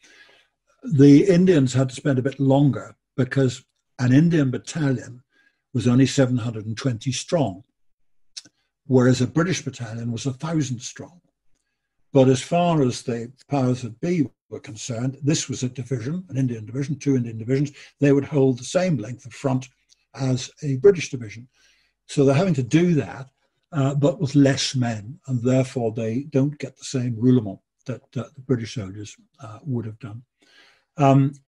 The Indians had to spend a bit longer because an Indian battalion was only 720 strong, whereas a British battalion was 1,000 strong. But as far as the powers that be were concerned, this was a division, an Indian division, 2 Indian divisions. They would hold the same length of front as a British division. So they're having to do that, but with less men, and therefore they don't get the same roulement that the British soldiers would have done.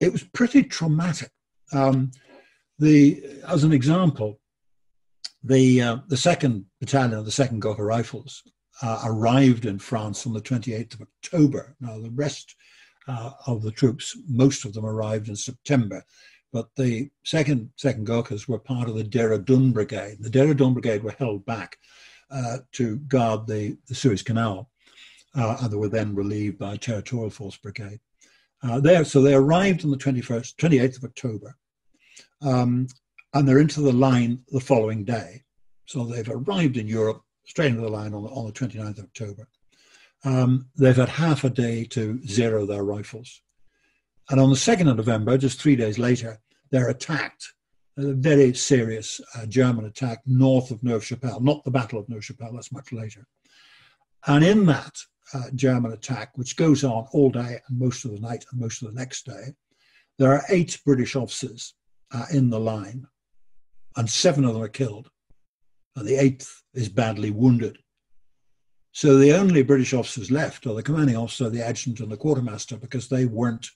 It was pretty traumatic. As an example, the 2nd Battalion of the 2nd Gotha Rifles arrived in France on the 28th of October. Now the rest of the troops, most of them arrived in September, but the 2nd Gurkhas were part of the Dehradun Brigade. The Dehradun Brigade were held back to guard the Suez Canal, and they were then relieved by Territorial Force Brigade. So they arrived on the 28th of October, and they're into the line the following day. So they've arrived in Europe, straight into the line on the 29th of October. They've had half a day to zero their rifles. And on the 2nd of November, just 3 days later, they're attacked. A very serious German attack north of Neuve-Chapelle, not the Battle of Neuve-Chapelle, that's much later. And in that German attack, which goes on all day and most of the night and most of the next day, there are 8 British officers in the line, and 7 of them are killed, and the 8th is badly wounded. So the only British officers left are the commanding officer, the adjutant and the quartermaster, because they weren't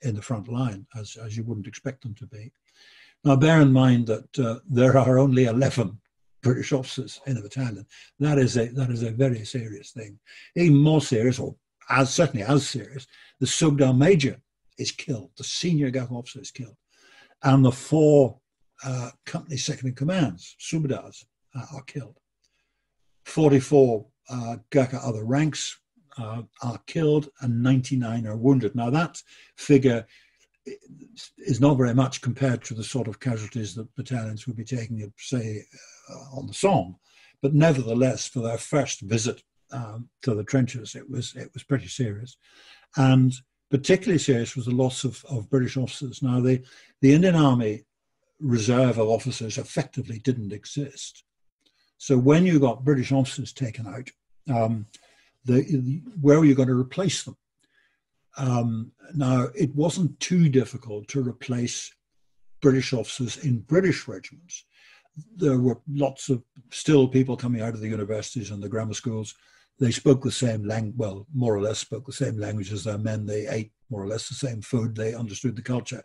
in the front line, as you wouldn't expect them to be. Now bear in mind that there are only 11 British officers in a battalion. That is a very serious thing. Even more serious, or certainly as serious, the Subedar Major is killed, the senior Garhwal officer is killed, and the 4 company second-in-commands, Subedars, are killed. 44 Gurkha other ranks are killed, and 99 are wounded. Now that figure is not very much compared to the sort of casualties that battalions would be taking, say, on the Somme, but nevertheless, for their first visit to the trenches, it was pretty serious. And particularly serious was the loss of British officers. Now the Indian Army reserve of officers effectively didn't exist. So when you got British officers taken out, where were you going to replace them? Now, it wasn't too difficult to replace British officers in British regiments. There were lots of still people coming out of the universities and the grammar schools. They spoke the same language, well, more or less spoke the same language as their men. They ate more or less the same food. They understood the culture.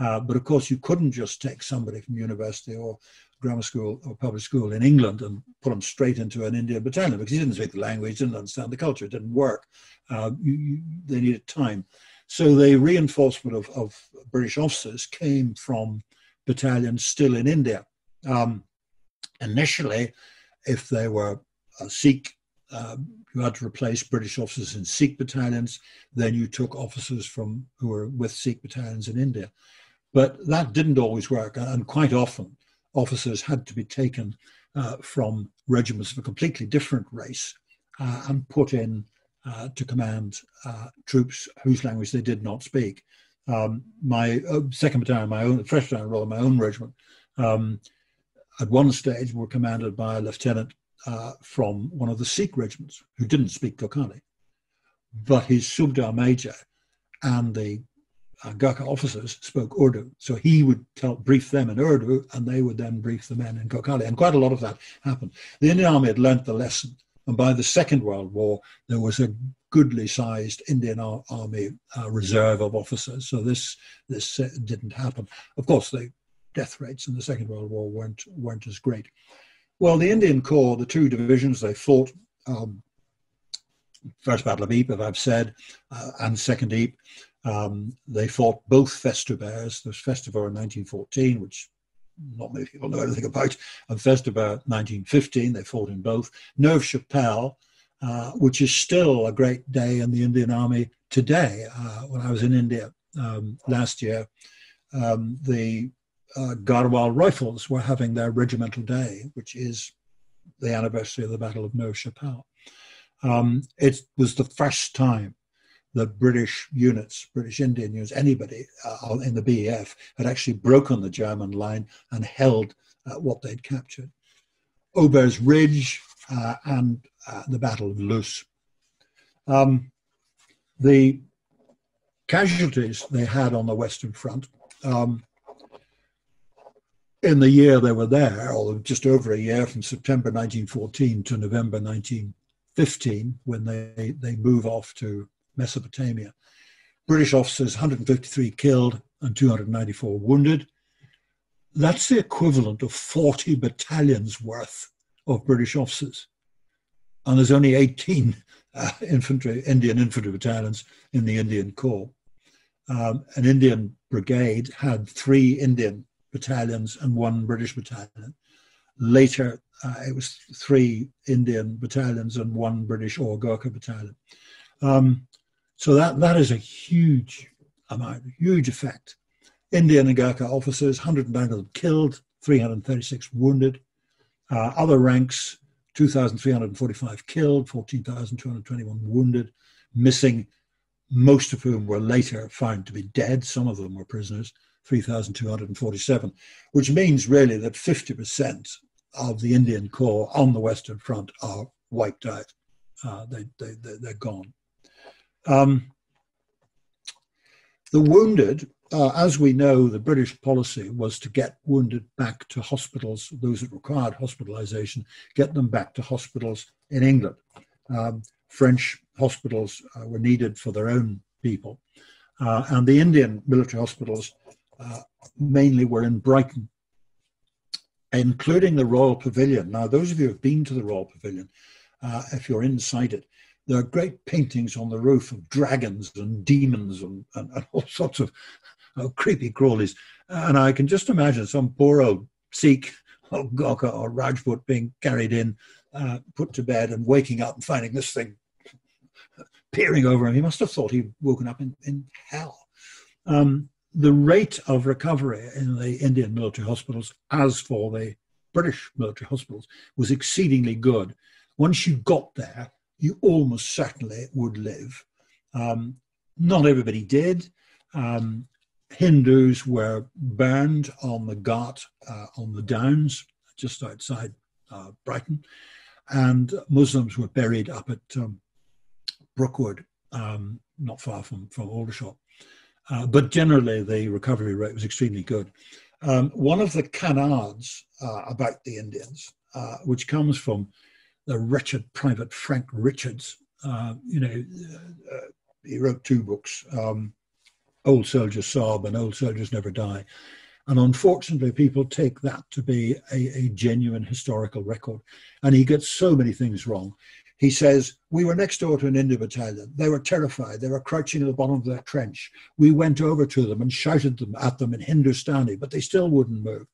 But of course, you couldn't just take somebody from university or grammar school or public school in England and put them straight into an Indian battalion, because he didn't speak the language, didn't understand the culture, it didn't work. They needed time. So the reinforcement of British officers came from battalions still in India. Initially, if they were a Sikh, you had to replace British officers in Sikh battalions. Then you took officers who were with Sikh battalions in India. But that didn't always work, and quite often, officers had to be taken from regiments of a completely different race and put in to command troops whose language they did not speak. My second battalion, my own first battalion, rather, my own regiment, at one stage were commanded by a lieutenant from one of the Sikh regiments who didn't speak Konkani, but his Subedar Major and the Gurkha officers spoke Urdu, so he would brief them in Urdu, and they would then brief the men in Konkani, and quite a lot of that happened. The Indian Army had learnt the lesson, and by the Second World War, there was a goodly sized Indian Army reserve of officers, so this didn't happen. Of course, the death rates in the Second World War weren't as great. Well, the Indian Corps, the two divisions, they fought First Battle of Ypres, as I've said, and Second Ypres. They fought both Festivals. There's Festival in 1914, which not many people know anything about, and Festival 1915. They fought in both. Neuve Chapelle, which is still a great day in the Indian Army today. When I was in India last year, the Garhwal Rifles were having their regimental day, which is the anniversary of the Battle of Neuve Chapelle. It was the first time that British units, British Indian units, anybody in the BEF had actually broken the German line and held what they'd captured. Auber's Ridge and the Battle of Loos. The casualties they had on the Western Front, in the year they were there, or just over a year, from September 1914 to November 1915, when they move off to Mesopotamia. British officers, 153 killed and 294 wounded. That's the equivalent of 40 battalions worth of British officers. And there's only 18 Indian infantry battalions in the Indian Corps. An Indian brigade had 3 Indian battalions and 1 British battalion. Later, it was 3 Indian battalions and 1 British or Gurkha battalion. So that is a huge amount, a huge effect. Indian and Gurkha officers, 109 of them killed, 336 wounded. Other ranks, 2,345 killed, 14,221 wounded, missing, most of whom were later found to be dead. Some of them were prisoners, 3,247, which means really that 50% of the Indian Corps on the Western Front are wiped out. They're gone. The wounded, as we know, the British policy was to get wounded back to hospitals, those that required hospitalisation, get them back to hospitals in England. French hospitals were needed for their own people. And the Indian military hospitals mainly were in Brighton, including the Royal Pavilion. Now, those of you who have been to the Royal Pavilion, if you're inside it, there are great paintings on the roof of dragons and demons and all sorts of creepy crawlies. And I can just imagine some poor old Sikh or Gurkha or Rajput being carried in, put to bed, and waking up and finding this thing peering over him. He must have thought he'd woken up in hell. The rate of recovery in the Indian military hospitals, as for the British military hospitals, was exceedingly good. Once you got there, you almost certainly would live. Not everybody did. Hindus were burned on the Ghat, on the Downs, just outside Brighton, and Muslims were buried up at Brookwood, not far from Aldershot. But generally, the recovery rate was extremely good. One of the canards about the Indians, which comes from the wretched Private Frank Richards, he wrote 2 books, Old Soldiers Sob and Old Soldiers Never Die. And unfortunately, people take that to be a genuine historical record. And he gets so many things wrong. He says, we were next door to an Indian battalion. They were terrified. They were crouching at the bottom of their trench. We went over to them and shouted at them in Hindustani, but they still wouldn't move.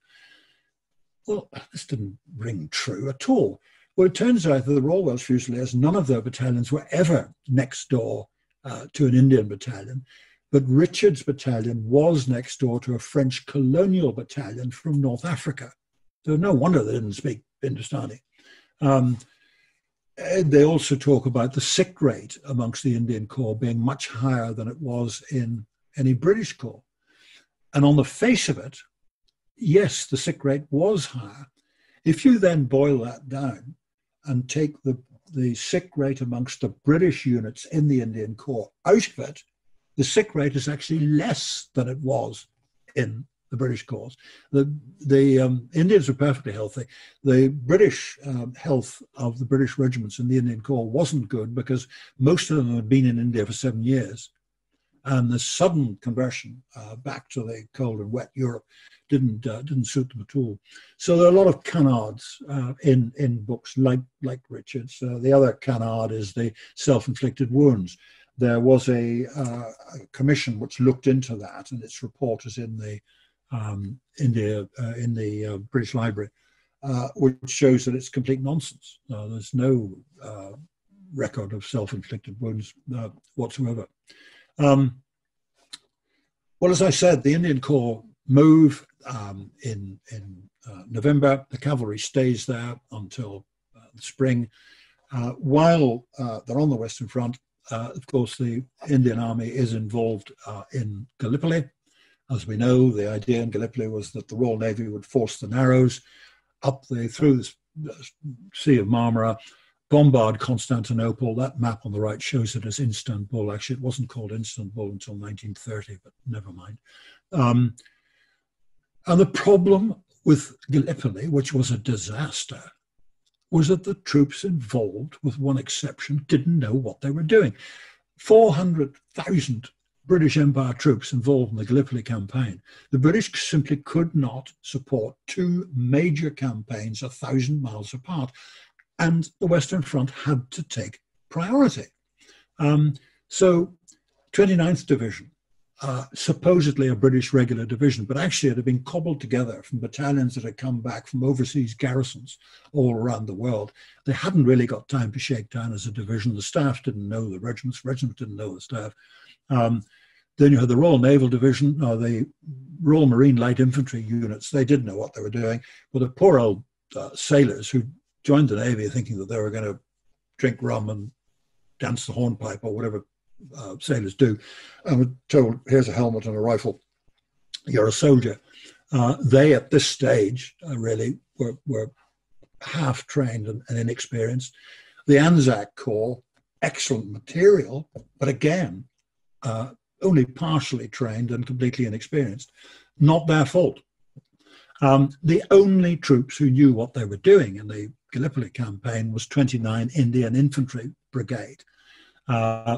Well, this didn't ring true at all. Well, it turns out that the Royal Welsh Fusiliers, none of their battalions were ever next door to an Indian battalion, but Richard's battalion was next door to a French colonial battalion from North Africa. So no wonder they didn't speak Hindustani. They also talk about the sick rate amongst the Indian Corps being much higher than it was in any British Corps. And on the face of it, yes, the sick rate was higher. If you then boil that down and take the sick rate amongst the British units in the Indian Corps out of it, the sick rate is actually less than it was in the British Corps. The Indians were perfectly healthy. The British health of the British regiments in the Indian Corps wasn't good because most of them had been in India for 7 years. And the sudden conversion back to the cold and wet Europe didn't suit them at all. So there are a lot of canards in books like Richard's. The other canard is the self-inflicted wounds. There was a commission which looked into that, and its report is in the British Library, which shows that it's complete nonsense. There's no record of self-inflicted wounds whatsoever. Well, as I said, the Indian Corps move in November. The cavalry stays there until the spring. While they're on the Western Front, of course, the Indian Army is involved in Gallipoli. As we know, the idea in Gallipoli was that the Royal Navy would force the Narrows up through the Sea of Marmara, bombard Constantinople. That map on the right shows it as Istanbul. Actually, it wasn't called Istanbul until 1930, but never mind. And the problem with Gallipoli, which was a disaster, was that the troops involved, with one exception, didn't know what they were doing. 400,000 British Empire troops involved in the Gallipoli campaign. The British simply could not support two major campaigns 1,000 miles apart. And the Western Front had to take priority. So 29th Division, supposedly a British regular division, but actually it had been cobbled together from battalions that had come back from overseas garrisons all around the world. They hadn't really got time to shake down as a division. The staff didn't know the regiments. The regiments didn't know the staff. Then you had the Royal Naval Division, or the Royal Marine Light Infantry units. They didn't know what they were doing. But the poor old sailors who joined the Navy thinking that they were going to drink rum and dance the hornpipe or whatever sailors do, and were told, here's a helmet and a rifle, you're a soldier. They, at this stage, really were half-trained and inexperienced. The Anzac Corps, excellent material, but again, only partially trained and completely inexperienced. Not their fault. The only troops who knew what they were doing in the Gallipoli campaign was 29 Indian Infantry Brigade,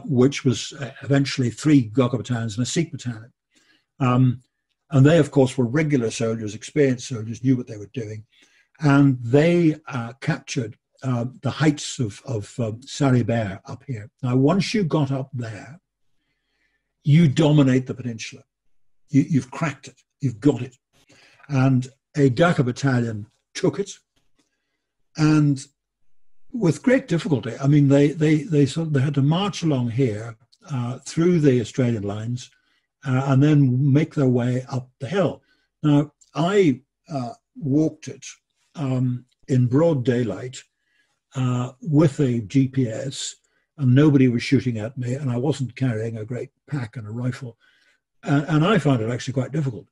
which was eventually 3 Gurkha battalions and a Sikh battalion. And they, of course, were regular soldiers, experienced soldiers, knew what they were doing. And they captured the heights of Saribert up here. Now, once you got up there, you dominate the peninsula. You've cracked it. You've got it. And a Gurkha battalion took it, and with great difficulty. I mean, they had to march along here through the Australian lines, and then make their way up the hill. Now, I walked it in broad daylight with a GPS, and nobody was shooting at me, and I wasn't carrying a great pack and a rifle, and I found it actually quite difficult.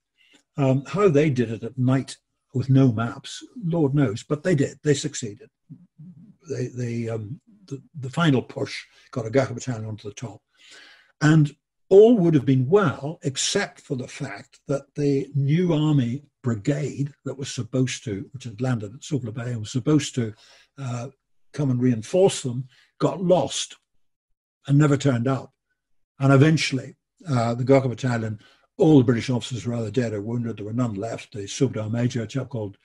How they did it at night with no maps, Lord knows, but they did. They succeeded. The final push got a Gurkha battalion onto the top. And all would have been well, except for the fact that the new army brigade that was supposed to, which had landed at Suvla Bay and was supposed to come and reinforce them, got lost and never turned up. And eventually the Gurkha battalion, all the British officers were either dead or wounded. There were none left. The Subedar Major, a chap called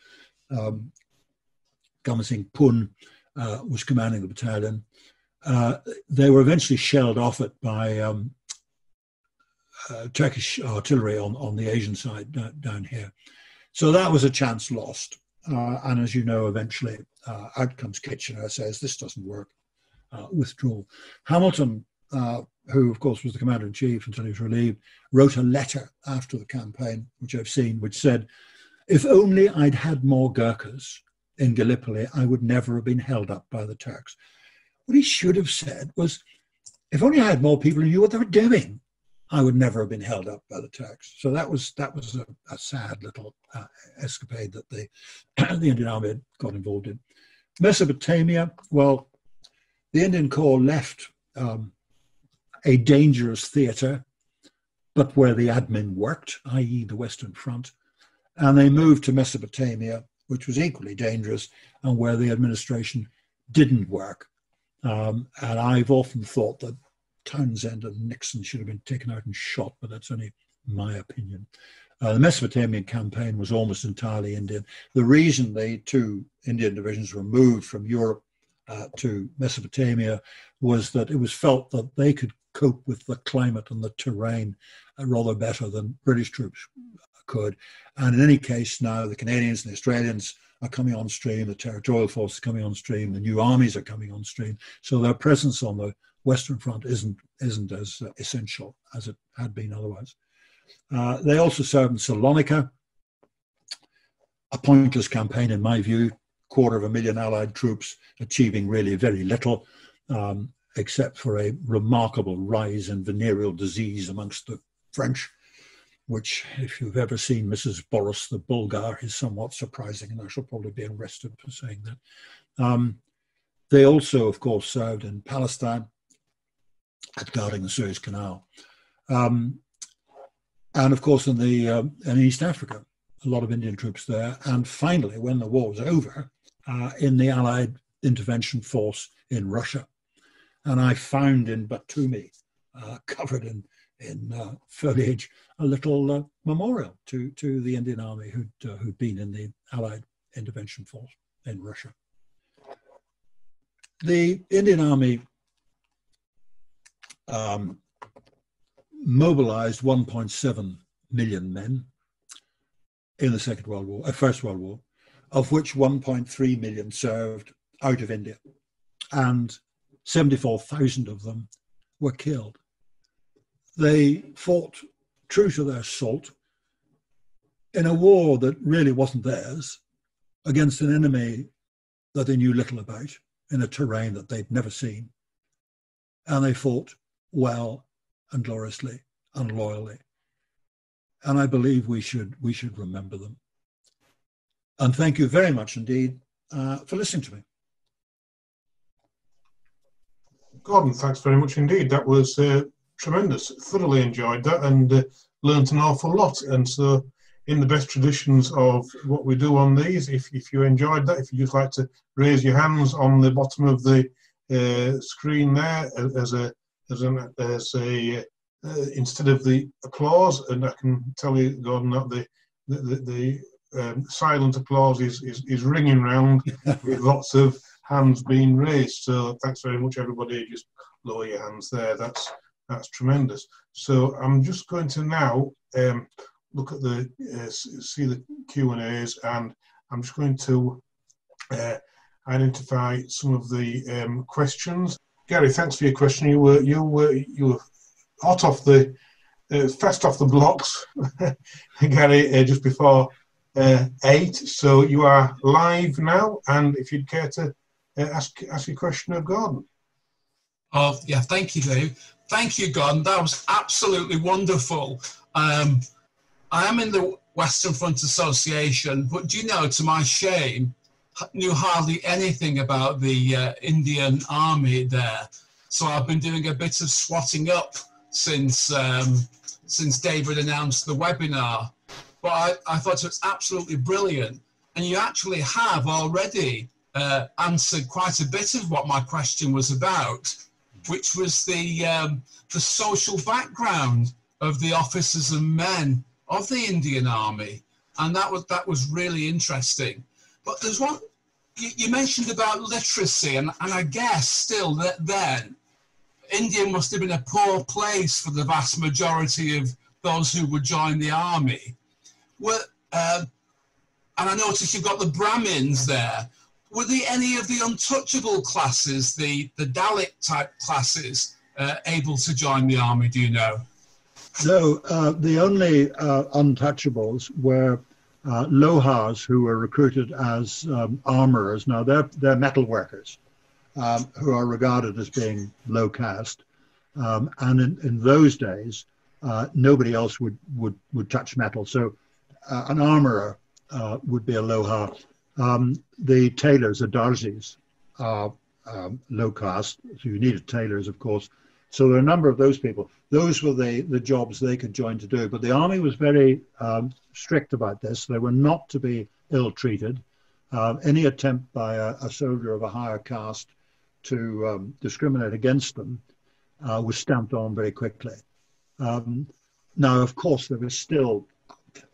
Gamma Singh Pun, was commanding the battalion. They were eventually shelled off it by Turkish artillery on the Asian side down here. So that was a chance lost. And as you know, eventually out comes Kitchener, says, this doesn't work, withdrawal. Hamilton, who of course was the commander-in-chief until he was relieved, wrote a letter after the campaign, which I've seen, which said, if only I'd had more Gurkhas, in Gallipoli, I would never have been held up by the Turks. What he should have said was, if only I had more people who knew what they were doing, I would never have been held up by the Turks. So that was a sad little escapade that the Indian Army had got involved in. Mesopotamia, well, the Indian Corps left a dangerous theatre, but where the admin worked, i.e. the Western Front, and they moved to Mesopotamia, which was equally dangerous and where the administration didn't work. And I've often thought that Townsend and Nixon should have been taken out and shot, but that's only my opinion. The Mesopotamian campaign was almost entirely Indian. The reason the two Indian divisions were moved from Europe to Mesopotamia was that it was felt that they could cope with the climate and the terrain rather better than British troops could. And in any case, now the Canadians and the Australians are coming on stream, the territorial force is coming on stream, the new armies are coming on stream. So their presence on the Western Front isn't as essential as it had been otherwise. They also served in Salonika, a pointless campaign in my view, 250,000 Allied troops achieving really very little, except for a remarkable rise in venereal disease amongst the French, which, if you've ever seen Mrs. Boris the Bulgar, is somewhat surprising, and I shall probably be arrested for saying that. They also, of course, served in Palestine at guarding the Suez Canal. And of course, in East Africa, a lot of Indian troops there. And finally, when the war was over, in the Allied intervention force in Russia. And I found in Batumi, covered in foliage, a little memorial to the Indian Army who'd been in the Allied intervention force in Russia. The Indian Army mobilized 1.7 million men in the First World War, of which 1.3 million served out of India, and 74,000 of them were killed. They fought true to their salt in a war that really wasn't theirs, against an enemy that they knew little about, in a terrain that they'd never seen. And they fought well and gloriously and loyally. And I believe we should remember them. And thank you very much indeed for listening to me. Gordon, thanks very much indeed. That was tremendous. Thoroughly enjoyed that and learnt an awful lot. And so, in the best traditions of what we do on these, if you enjoyed that, if you just like to raise your hands on the bottom of the screen there, instead of the applause, and I can tell you, Gordon, that the silent applause is ringing round with lots of hands being raised. So thanks very much, everybody. Just lower your hands there. That's tremendous. So I'm just going to now look at the see the Q&As, and I'm just going to identify some of the questions. Gary, thanks for your question. You were hot off the fast off the blocks, Gary, just before 8. So you are live now, and if you'd care to ask your question of Gordon. Oh yeah, thank you, Dave. Thank you, Gordon. That was absolutely wonderful. I am in the Western Front Association, but do you know, to my shame, knew hardly anything about the Indian Army there. So I've been doing a bit of swatting up since David announced the webinar. But I thought it was absolutely brilliant. And you actually have already answered quite a bit of what my question was about, which was the social background of the officers and men of the Indian Army, and that was really interesting. But there's one you mentioned about literacy, and I guess still that then India must have been a poor place for the vast majority of those who would join the army. And I noticed you've got the Brahmins there. Were there any of the untouchable classes, the Dalit type classes, able to join the army? Do you know? No, the only untouchables were Lohas who were recruited as armourers. Now, they're metal workers who are regarded as being low caste. And in those days, nobody else would touch metal. So an armourer would be a Loha. The tailors, the Darzis, are low caste. So you needed tailors, of course. So there are a number of those people. Those were the jobs they could join to do. But the army was very strict about this. They were not to be ill-treated. Any attempt by a soldier of a higher caste to discriminate against them was stamped on very quickly. Now, of course, there was still,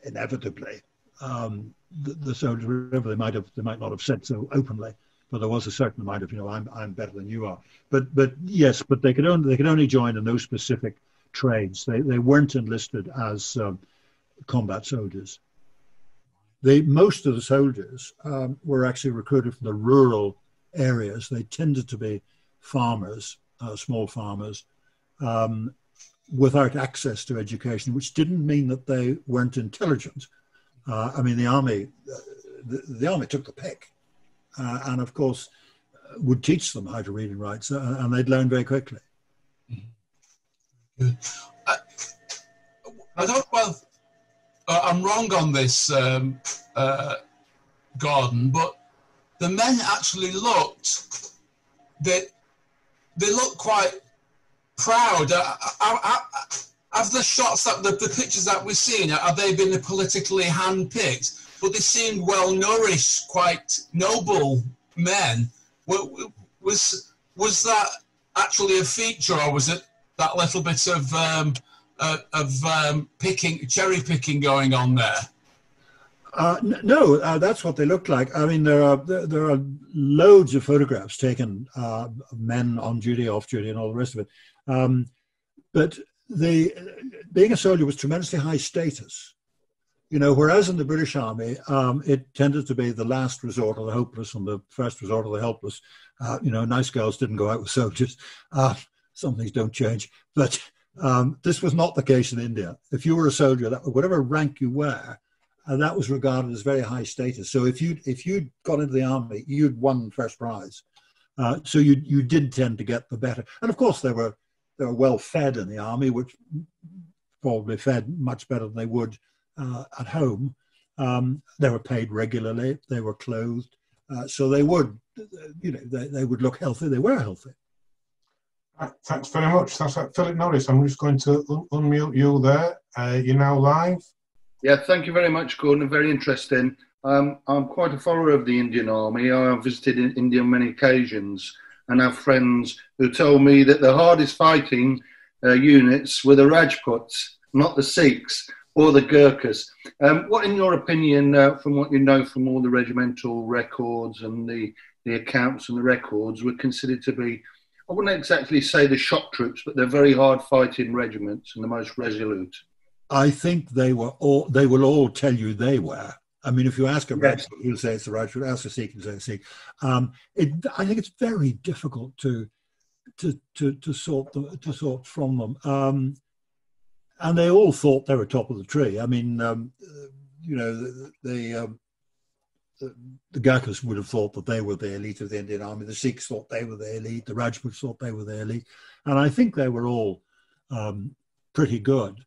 inevitably, the soldiers, whatever they might not have said so openly, but there was a certain amount of, you know, I'm better than you are. But yes, but they could only join in those specific trades. They weren't enlisted as combat soldiers. Most of the soldiers were actually recruited from the rural areas. They tended to be farmers, small farmers, without access to education, which didn't mean that they weren't intelligent. I mean, the army took the pick, and of course, would teach them how to read and write, so, and they'd learn very quickly. Mm-hmm. I don't. Well, I'm wrong on this, Gordon, but the men actually looked. They looked quite proud. Of the shots, the pictures that we've seen, have they been politically handpicked? But they seemed well-nourished, quite noble men. Was that actually a feature, or was it that little bit of cherry picking going on there? No, that's what they look like. I mean, there are loads of photographs taken of men on duty, off duty, and all the rest of it. But being a soldier was tremendously high status. You know, whereas in the British Army, it tended to be the last resort of the hopeless and the first resort of the helpless. You know, nice girls didn't go out with soldiers. Some things don't change. But this was not the case in India. If you were a soldier, whatever rank you were, that was regarded as very high status. So if you'd got into the army, you'd won first prize. So you did tend to get the better. And of course, they were well fed in the army, which probably fed much better than they would at home. They were paid regularly. They were clothed, so they would, you know, they would look healthy. They were healthy. Thanks very much. That's Philip Norris. I'm just going to unmute you there. You're now live. Yeah, thank you very much, Gordon. Very interesting. I'm quite a follower of the Indian Army. I have visited India on many occasions and have friends who told me that the hardest fighting units were the Rajputs, not the Sikhs or the Gurkhas. What, in your opinion, from what you know from all the regimental records and the accounts and the records, were considered to be, I wouldn't exactly say the shock troops, but they're very hard fighting regiments and the most resolute? I think they will all tell you they were. I mean, if you ask a Rajput, he'll say it's the Rajput. Ask a Sikh, he'll say it's Sikh. I think it's very difficult to sort from them. And they all thought they were top of the tree. I mean, you know, the Gurkhas would have thought that they were the elite of the Indian Army. The Sikhs thought they were the elite. The Rajputs thought they were the elite. And I think they were all pretty good.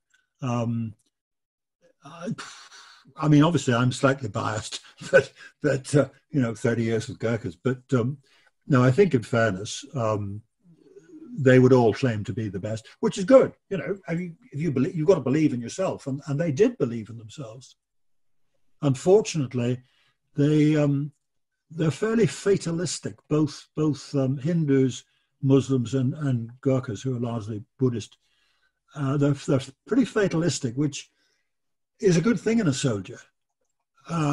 I mean, obviously, I'm slightly biased, but you know, 30 years with Gurkhas. But no, I think in fairness, they would all claim to be the best, which is good. You know, I mean, if you believe, you've got to believe in yourself, and they did believe in themselves. Unfortunately, they're fairly fatalistic. Both Hindus, Muslims, and Gurkhas, who are largely Buddhist, they're pretty fatalistic, which is a good thing in a soldier.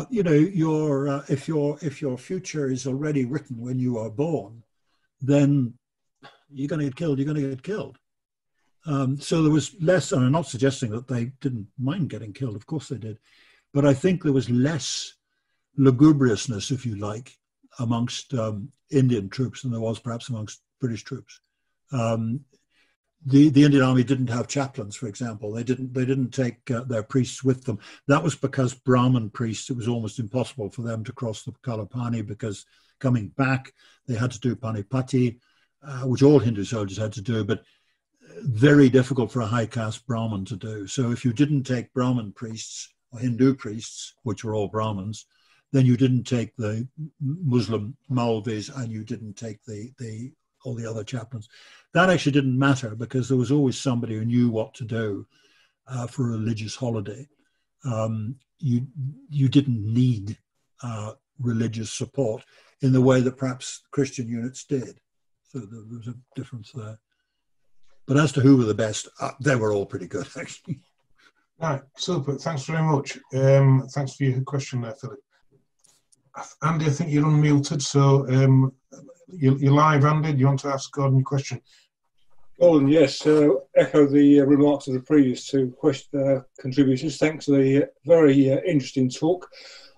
You know, if your future is already written when you are born, then you're going to get killed. You're going to get killed. So there was less, and I'm not suggesting that they didn't mind getting killed. Of course they did, but I think there was less lugubriousness, if you like, amongst Indian troops than there was perhaps amongst British troops. the Indian Army didn't have chaplains, for example. They didn't take their priests with them. That was because Brahmin priests, it was almost impossible for them to cross the Kalapani, because coming back they had to do Panipati, which all Hindu soldiers had to do, but very difficult for a high caste Brahmin to do. So if you didn't take Brahmin priests or Hindu priests, which were all Brahmins, then you didn't take the Muslim Maulvis, and you didn't take the all the other chaplains. That actually didn't matter, because there was always somebody who knew what to do for a religious holiday. You didn't need religious support in the way that perhaps Christian units did. So there was a difference there. But as to who were the best, they were all pretty good, actually. Right, super. Thanks very much. Thanks for your question there, Philip. Andy, I think you're unmuted, so you're live, Andy. Do you want to ask Gordon your question? Gordon, yes. Echo the remarks of the previous two contributors. Thanks for the very interesting talk.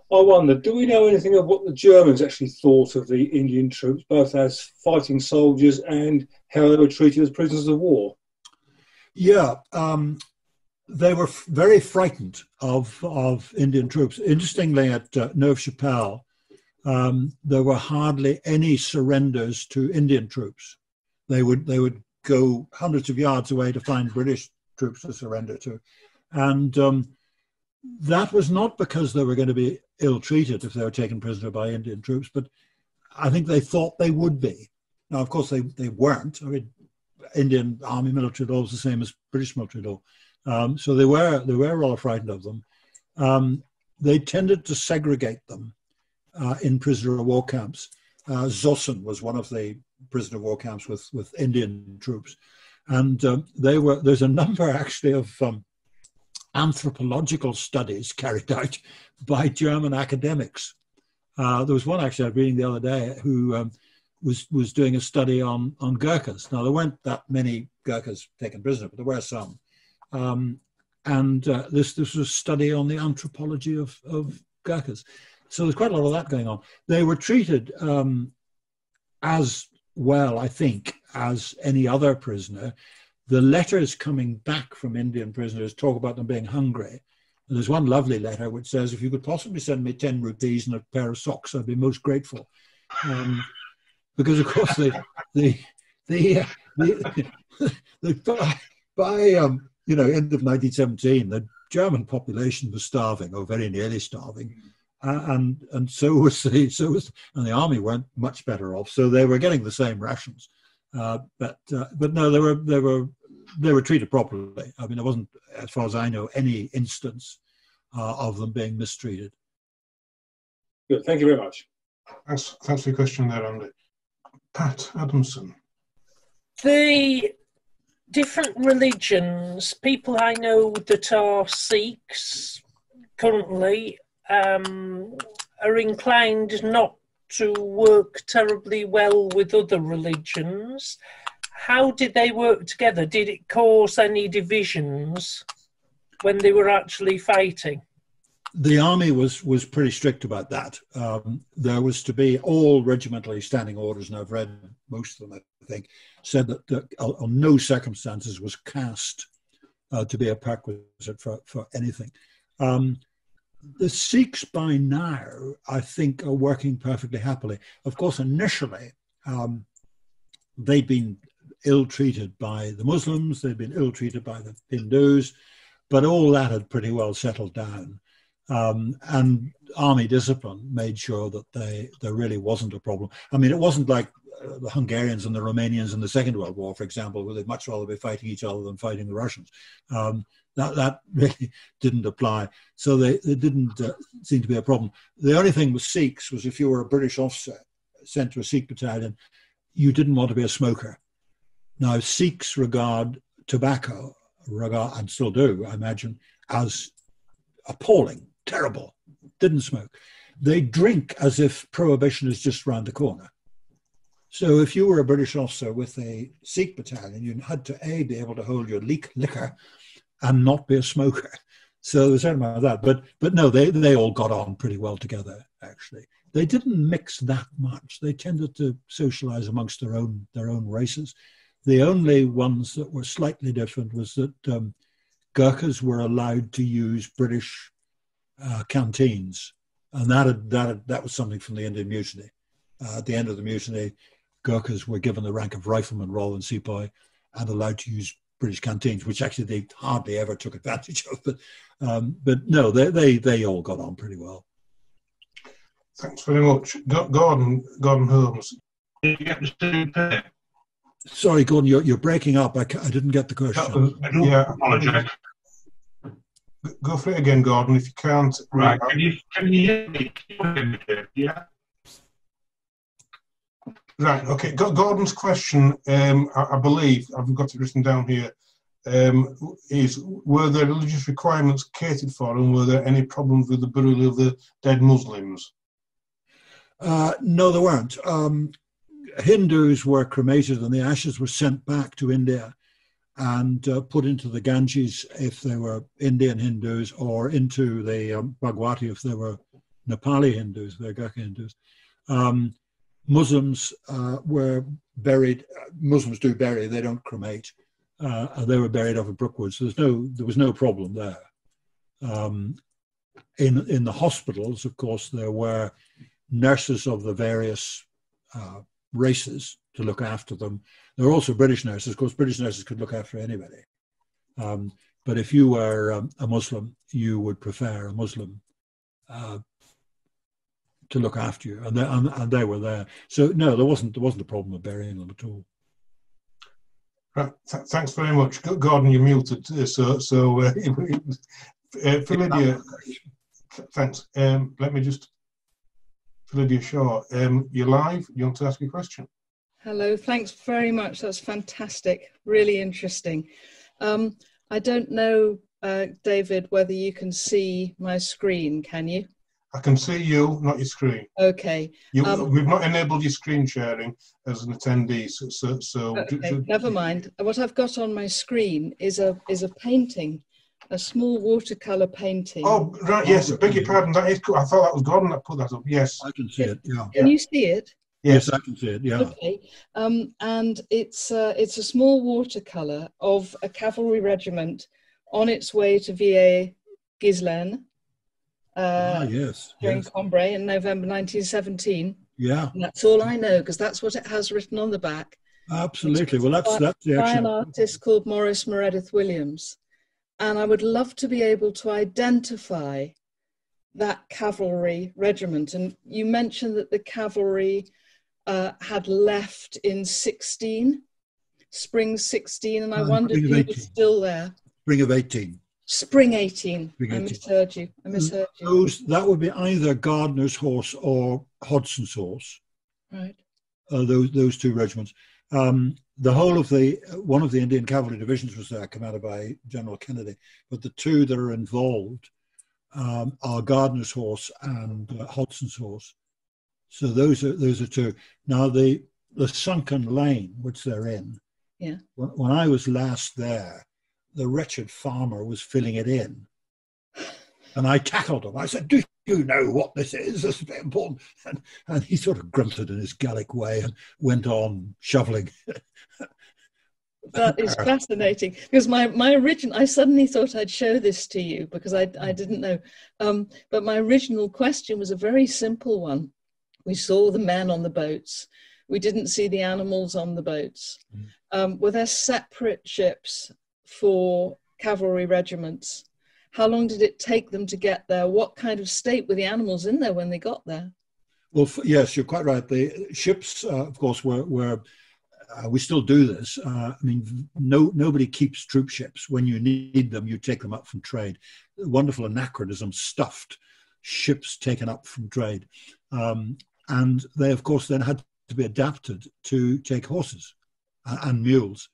I wonder, do we know anything of what the Germans actually thought of the Indian troops, both as fighting soldiers and how they were treated as prisoners of war? Yeah, they were very frightened of Indian troops. Interestingly, at Neuve-Chapelle, there were hardly any surrenders to Indian troops. They would go hundreds of yards away to find British troops to surrender to. And that was not because they were going to be ill-treated if they were taken prisoner by Indian troops, but I think they thought they would be. Now, of course, they weren't. I mean, Indian Army military law was the same as British military law. So they were rather frightened of them. They tended to segregate them in prisoner of war camps. Zossen was one of the prisoner of war camps with Indian troops, and there's a number actually of anthropological studies carried out by German academics. There was one actually I was reading the other day who was doing a study on Gurkhas. Now there weren't that many Gurkhas taken prisoner, but there were some. This was a study on the anthropology of Gurkhas. So there's quite a lot of that going on. They were treated as well, I think, as any other prisoner. The letters coming back from Indian prisoners talk about them being hungry. And there's one lovely letter which says, if you could possibly send me 10 rupees and a pair of socks, I'd be most grateful. Because, of course, by end of 1917, the German population was starving, or very nearly starving. And so was the army weren't much better off, so they were getting the same rations, but no, they were treated properly. I mean, there wasn't, as far as I know, any instance of them being mistreated. Good, thank you very much. Thanks for your question there, Andy. Pat Adamson. The different religions, people I know that are Sikhs currently, are inclined not to work terribly well with other religions. How did they work together? Did it cause any divisions when they were actually fighting? The army was pretty strict about that. There was to be all regimentally standing orders, and I've read most of them, I think, said that on no circumstances was caste to be a prerequisite for anything. The Sikhs by now, I think, are working perfectly happily. Of course, initially, they'd been ill-treated by the Muslims, they'd been ill-treated by the Hindus, but all that had pretty well settled down. And army discipline made sure that there really wasn't a problem. I mean, it wasn't like the Hungarians and the Romanians in the Second World War, for example, where they'd much rather be fighting each other than fighting the Russians. That really didn't apply. So they didn't seem to be a problem. The only thing with Sikhs was if you were a British officer sent to a Sikh battalion, you didn't want to be a smoker. Now, Sikhs regard tobacco, and still do, I imagine, as appalling, terrible, didn't smoke. They drink as if prohibition is just round the corner. So if you were a British officer with a Sikh battalion, you had to, A, be able to hold your liquor, and not be a smoker. So there's a certain amount of that. But no, they all got on pretty well together, actually. They didn't mix that much. They tended to socialize amongst their own races. The only ones that were slightly different was that Gurkhas were allowed to use British canteens, and that was something from the Indian Mutiny. At the end of the mutiny, Gurkhas were given the rank of rifleman rather than sepoy and allowed to use British canteens, which actually they hardly ever took advantage of. But no, they all got on pretty well. Thanks very much. Gordon Holmes. Did you get the student pay? Sorry, Gordon, you're breaking up. I didn't get the question. Yeah, I apologise. Go for it again, Gordon, if you can't. Right, can you hear me? Yeah. Right, okay. Gordon's question, I believe, I've got it written down here, is were the religious requirements catered for, and were there any problems with the burial of the dead Muslims? No, there weren't. Hindus were cremated and the ashes were sent back to India and put into the Ganges if they were Indian Hindus, or into the Bhagwati if they were Nepali Hindus, they're Gurkha Hindus. Muslims were buried. Muslims do bury; they don't cremate. They were buried off at Brookwood, so there was no problem there. In the hospitals, of course, there were nurses of the various races to look after them. There were also British nurses. Of course, British nurses could look after anybody. But if you were a Muslim, you would prefer a Muslim to look after you, and they were there. So no, there wasn't a problem of burying them at all. Right, thanks very much, Gordon. You're muted, so for Lydia, thanks. Let me just, for Lydia Shaw, you're live. You want to ask a question? Hello, thanks very much. That's fantastic, really interesting. I don't know, David, whether you can see my screen. Can you? I can see you, not your screen. Okay. We've not enabled your screen sharing as an attendee, so okay, never mind. What I've got on my screen is a painting, a small watercolor painting. Oh, right, yes. I beg your pardon. That is cool. I thought that was Gordon that put that up. Yes, I can see it. Yeah. Can you see it? Yes, I can see it. Yeah. Okay. And it's a small watercolor of a cavalry regiment on its way to VA Ghislaine. Yes, during Cambrai in November 1917. Yeah, and that's all I know, because that's what it has written on the back. Absolutely. Well, that's the actual... by an artist called Maurice Meredith Williams, and I would love to be able to identify that cavalry regiment. And you mentioned that the cavalry had left in spring 16, and I wondered if it was still there. Spring of 18. Spring 18. Spring 18. I misheard you. I misheard you. That would be either Gardner's horse or Hodson's horse. Right. Those two regiments. The whole of one of the Indian cavalry divisions was there, commanded by General Kennedy. But the two that are involved are Gardner's horse and Hodson's horse. So those are two. Now the sunken lane which they're in. Yeah. When I was last there, the wretched farmer was filling it in, and I tackled him. I said, "Do you know what this is? This is very important." And he sort of grunted in his Gallic way and went on shoveling. That is fascinating, because my original, I suddenly thought I'd show this to you because I didn't know. But my original question was a very simple one. We saw the men on the boats. We didn't see the animals on the boats. Were there separate ships for cavalry regiments? How long did it take them to get there? What kind of state were the animals in there when they got there? Well, yes, you're quite right. The ships, of course, were we still do this. I mean, nobody keeps troop ships. When you need them, you take them up from trade. Wonderful anachronism, stuffed ships taken up from trade. And they, of course, then had to be adapted to take horses and mules.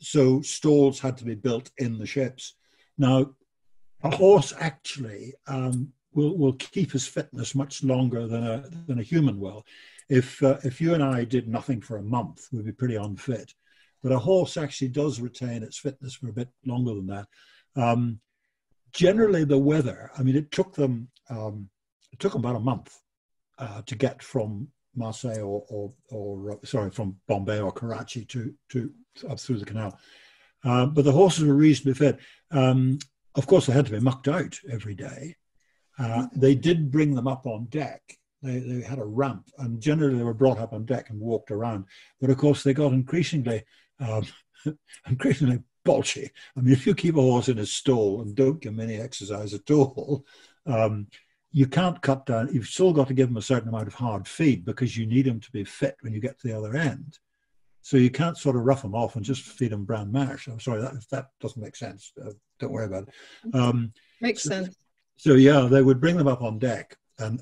So stalls had to be built in the ships. Now, a horse actually will keep his fitness much longer than a human will. If you and I did nothing for a month, we'd be pretty unfit. But a horse actually does retain its fitness for a bit longer than that. Generally, the weather. I mean, it took them about a month to get from Marseille or sorry, from Bombay or Karachi to up through the canal. But the horses were reasonably fed. Of course, they had to be mucked out every day. They did bring them up on deck. They had a ramp, and generally they were brought up on deck and walked around. But of course, they got increasingly, increasingly bolshy. I mean, if you keep a horse in a stall and don't give him any exercise at all, you can't cut down. You've still got to give him a certain amount of hard feed because you need him to be fit when you get to the other end. So you can't sort of rough them off and just feed them bran mash. I'm sorry, that, if that doesn't make sense, don't worry about it. Makes sense. So yeah, they would bring them up on deck and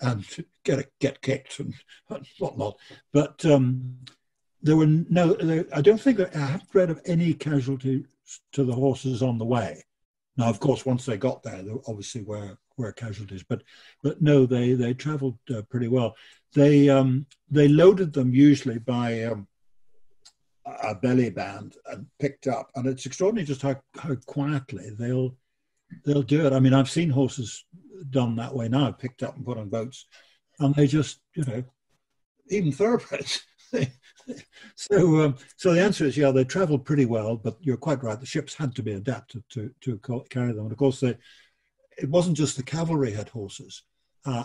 get kicked and whatnot. But there were no, I don't think, I haven't read of any casualties to the horses on the way. Now, of course, once they got there, there obviously were casualties, but no, they traveled pretty well. They loaded them usually by a belly band and picked up, and it's extraordinary just how quietly they'll do it. I mean, I've seen horses done that way now, picked up and put on boats, and they just, you know, even thoroughbreds. So the answer is, yeah, they travelled pretty well, but you're quite right, the ships had to be adapted to carry them. And of course, it wasn't just the cavalry had horses.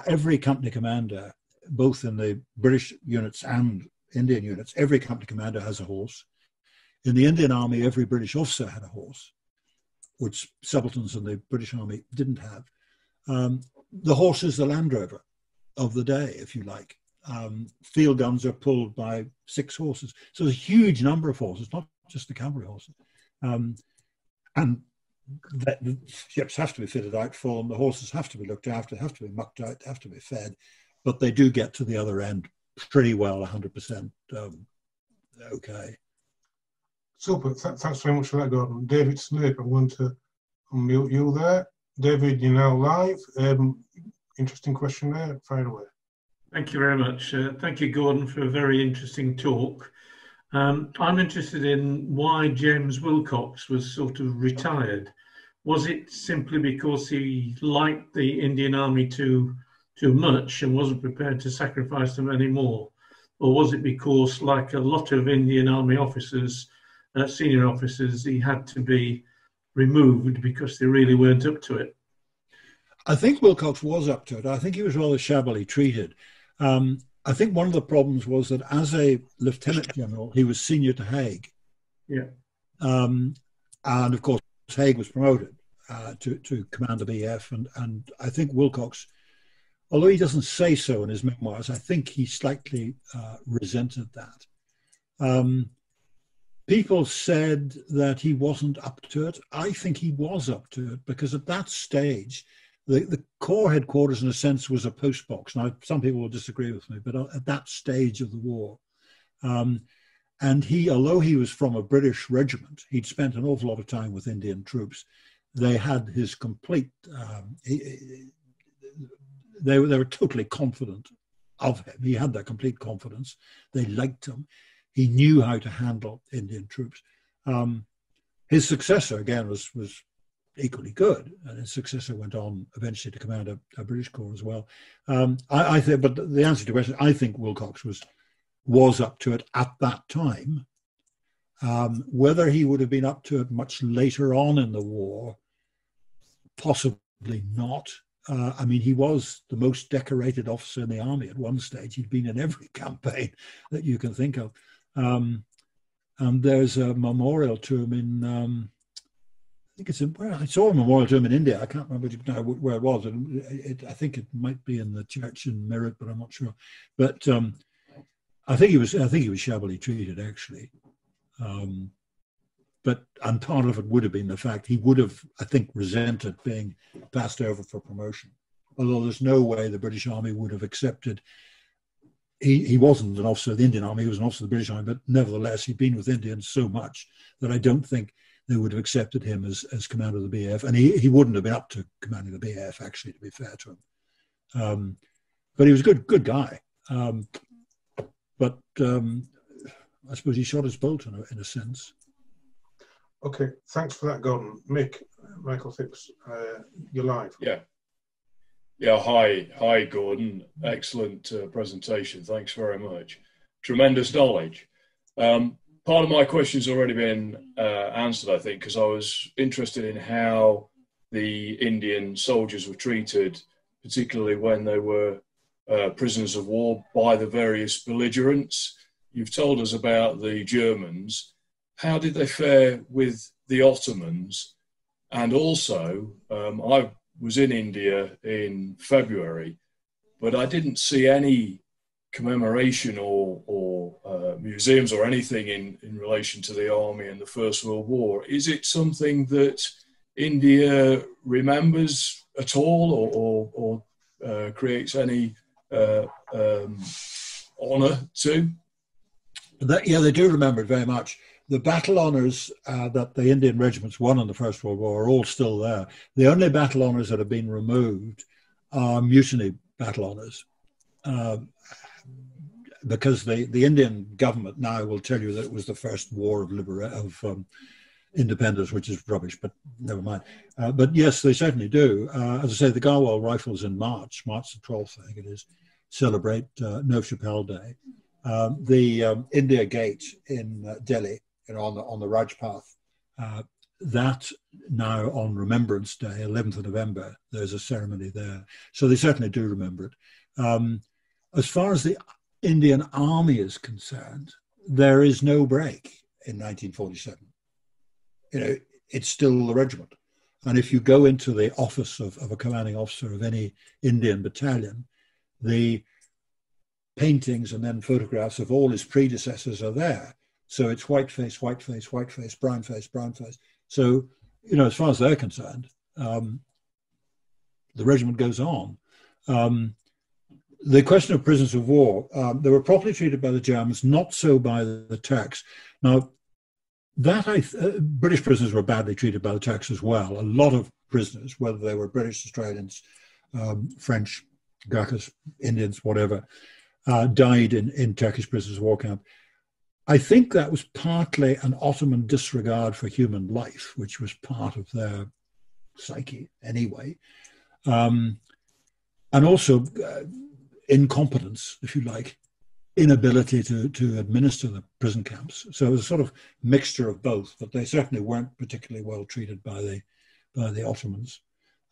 Every company commander, both in the British units and Indian units, every company commander has a horse. In the Indian Army, every British officer had a horse, which subalterns in the British Army didn't have. The horse is the Land Rover of the day, if you like. Field guns are pulled by 6 horses. So there's a huge number of horses, not just the cavalry horses. And the ships have to be fitted out for them. The horses have to be looked after, have to be mucked out, have to be fed. But they do get to the other end pretty well, 100%. Okay. Super. Thanks very much for that, Gordon. David Snape, I'm going to unmute you there. David, you're now live. Interesting question there. Fire away. Thank you very much. Thank you, Gordon, for a very interesting talk. I'm interested in why James Wilcox was sort of retired. Was it simply because he liked the Indian Army too much and wasn't prepared to sacrifice them anymore? Or was it because, like a lot of Indian Army officers, senior officers, he had to be removed because they really weren't up to it? I think Wilcox was up to it. I think he was rather shabbily treated. I think one of the problems was that as a lieutenant general, he was senior to Haig. Yeah. And of course, Haig was promoted to command the BEF. And I think Wilcox, although he doesn't say so in his memoirs, I think he slightly resented that. People said that he wasn't up to it. I think he was up to it because at that stage, the Corps headquarters, in a sense, was a post box. Now, some people will disagree with me, but at that stage of the war, and he, although he was from a British regiment, he'd spent an awful lot of time with Indian troops. They had his complete, they were totally confident of him. He had their complete confidence. They liked him. He knew how to handle Indian troops. His successor, again, was equally good, and his successor went on eventually to command a British Corps as well. I think, but the answer to the question, I think Wilcox was up to it at that time. Whether he would have been up to it much later on in the war, possibly not. I mean, he was the most decorated officer in the army at one stage. He'd been in every campaign that you can think of. And there's a memorial to him in... I think it's in, well, I saw a memorial to him in India. I can't remember where it was. I think it might be in the church in Meerut, but I'm not sure. But I think he was shabbily treated, actually. And part of it would have been the fact he would have, I think, resented being passed over for promotion. Although there's no way the British Army would have accepted. He wasn't an officer of the Indian Army. He was an officer of the British Army, but nevertheless, he'd been with Indians so much that I don't think they would have accepted him as commander of the BF, and he wouldn't have been up to commanding the BF, actually, to be fair to him. But he was a good guy. I suppose he shot his bolt in a sense. Okay, thanks for that, Gordon. Michael Phipps, you're live. Yeah. Yeah, hi, Gordon. Excellent presentation. Thanks very much. Tremendous knowledge. Part of my question's already been answered, I think, because I was interested in how the Indian soldiers were treated, particularly when they were prisoners of war by the various belligerents. You've told us about the Germans. How did they fare with the Ottomans? And also, I was in India in February, but I didn't see any commemoration or museums or anything in relation to the army and the First World War. Is it something that India remembers at all or creates any honour to? Yeah, they do remember it very much. The battle honours that the Indian regiments won in the First World War are all still there. The only battle honours that have been removed are mutiny battle honours, because the Indian government now will tell you that it was the first war of independence, which is rubbish, but never mind. But yes, they certainly do. As I say, the Garhwal Rifles in March the 12th, I think it is, celebrate Neuve Chapelle Day. The India Gate in Delhi, you know, on the Rajpath, that now on Remembrance Day, 11th of November, there's a ceremony there. So they certainly do remember it. As far as the Indian Army is concerned, there is no break in 1947. You know, it's still the regiment. And if you go into the office of a commanding officer of any Indian battalion, the paintings and then photographs of all his predecessors are there. So it's whiteface, whiteface, whiteface, brownface, brownface. So, you know, as far as they're concerned, the regiment goes on. The question of prisoners of war, they were properly treated by the Germans, not so by the Turks. Now, British prisoners were badly treated by the Turks as well. A lot of prisoners, whether they were British, Australians, French, Gurkhas, Indians, whatever, died in Turkish prisoners of war camp. I think that was partly an Ottoman disregard for human life, which was part of their psyche anyway. And also incompetence, if you like, inability to administer the prison camps. So it was a sort of mixture of both, but they certainly weren't particularly well treated by the Ottomans.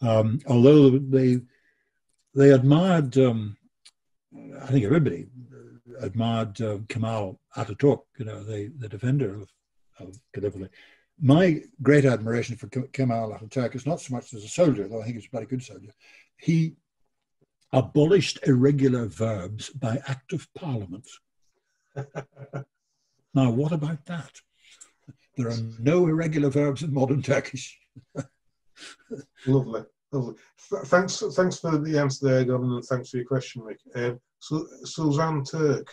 Although they admired... I think everybody admired Kemal Ataturk, you know, the defender of Gallipoli. My great admiration for Kemal Ataturk is not so much as a soldier, though I think he's a bloody good soldier. He abolished irregular verbs by Act of Parliament. Now, what about that? There are no irregular verbs in modern Turkish. Lovely. Thanks for the answer there, Gordon, and thanks for your question, Rick. So Suzanne Turk,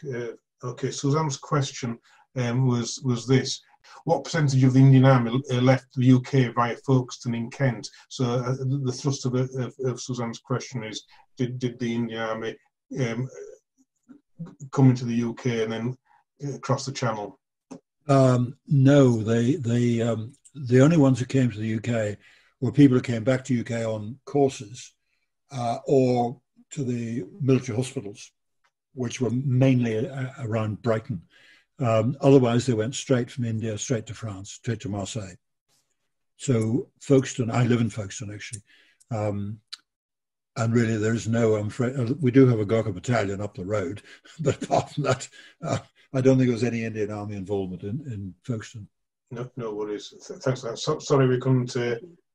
okay, Suzanne's question was this: what percentage of the Indian Army left the UK via Folkestone in Kent? So the thrust of Suzanne's question is, did the Indian Army come into the UK and then cross the Channel? No, the only ones who came to the UK were people who came back to UK on courses or to the military hospitals, which were mainly around Brighton. Otherwise, they went straight from India, straight to France, straight to Marseille. So Folkestone, I live in Folkestone actually, and really there is no, I'm afraid, we do have a Gurkha battalion up the road, but apart from that, I don't think there was any Indian Army involvement in Folkestone. No worries. Thanks for that. Sorry we couldn't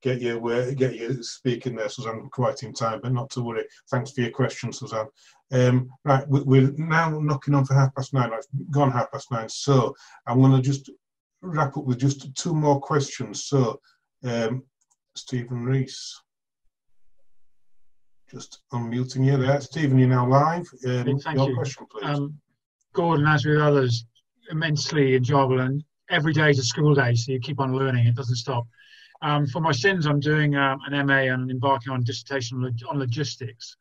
get you speaking there, Suzanne, quite in time, but not to worry. Thanks for your question, Suzanne. Right, we're now knocking on for 9:30. It's gone 9:30, so I'm going to just wrap up with just two more questions. So, Stephen Rees, just unmuting you there. Stephen, you're now live. Thank you. Question, please. Gordon, as with others, immensely enjoyable, and every day is a school day, so you keep on learning, it doesn't stop. For my sins, I'm doing an MA and embarking on a dissertation on logistics.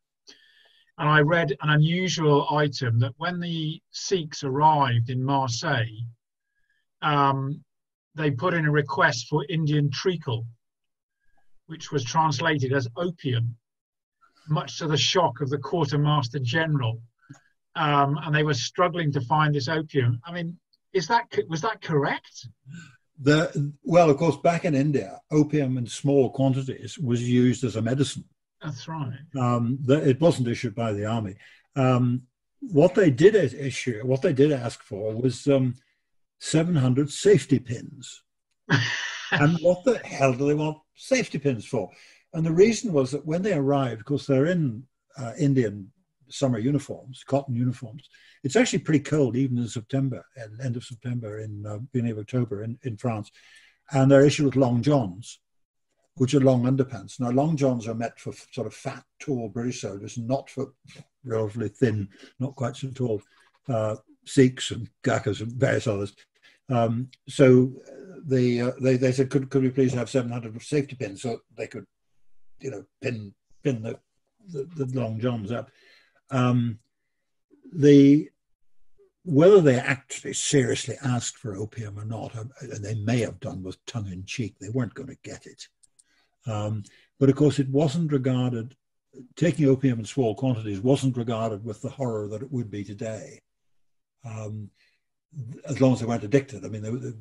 And I read an unusual item that when the Sikhs arrived in Marseille, they put in a request for Indian treacle, which was translated as opium. much to the shock of the quartermaster general, and they were struggling to find this opium. I mean, was that correct? Well, of course, back in India, opium in small quantities was used as a medicine. That's right. It wasn't issued by the army. What they did ask for was 700 safety pins. And what the hell do they want safety pins for? And the reason was that when they arrived, of course, they're in Indian summer uniforms, cotton uniforms. It's actually pretty cold even in September, end of September, in beginning of October in France. And they're issued with long johns, which are long underpants. Now, long johns are meant for sort of fat, tall British soldiers, not for relatively thin, not quite so tall Sikhs and Gurkhas and various others. So they said, could we please have 700 safety pins so they could, you know, pin the long johns up. Whether they actually seriously asked for opium or not, and they may have done, was tongue in cheek. They weren't going to get it. But of course, it wasn't regarded, taking opium in small quantities wasn't regarded with the horror that it would be today. As long as they weren't addicted. I mean,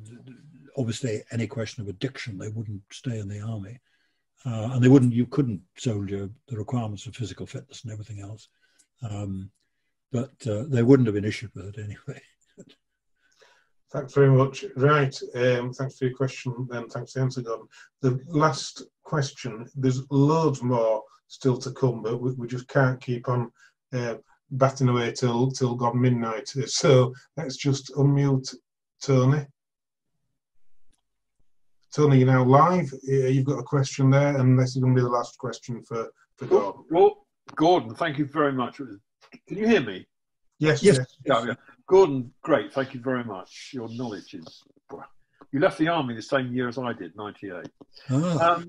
obviously any question of addiction, they wouldn't stay in the army. And they wouldn't, you couldn't soldier the requirements of physical fitness and everything else. But they wouldn't have been issued with it anyway. Thanks very much. Right, thanks for your question then, thanks for the answer, Gordon. The last question, there's loads more still to come, but we just can't keep on batting away till gone midnight. So let's just unmute Tony. Tony, you're now live. You've got a question there, and this is going to be the last question for Gordon. Well, Gordon, thank you very much. Can you hear me? Yes. Yes. Yeah. Gordon, great. Thank you very much. Your knowledge is... You left the army the same year as I did, 98. Oh.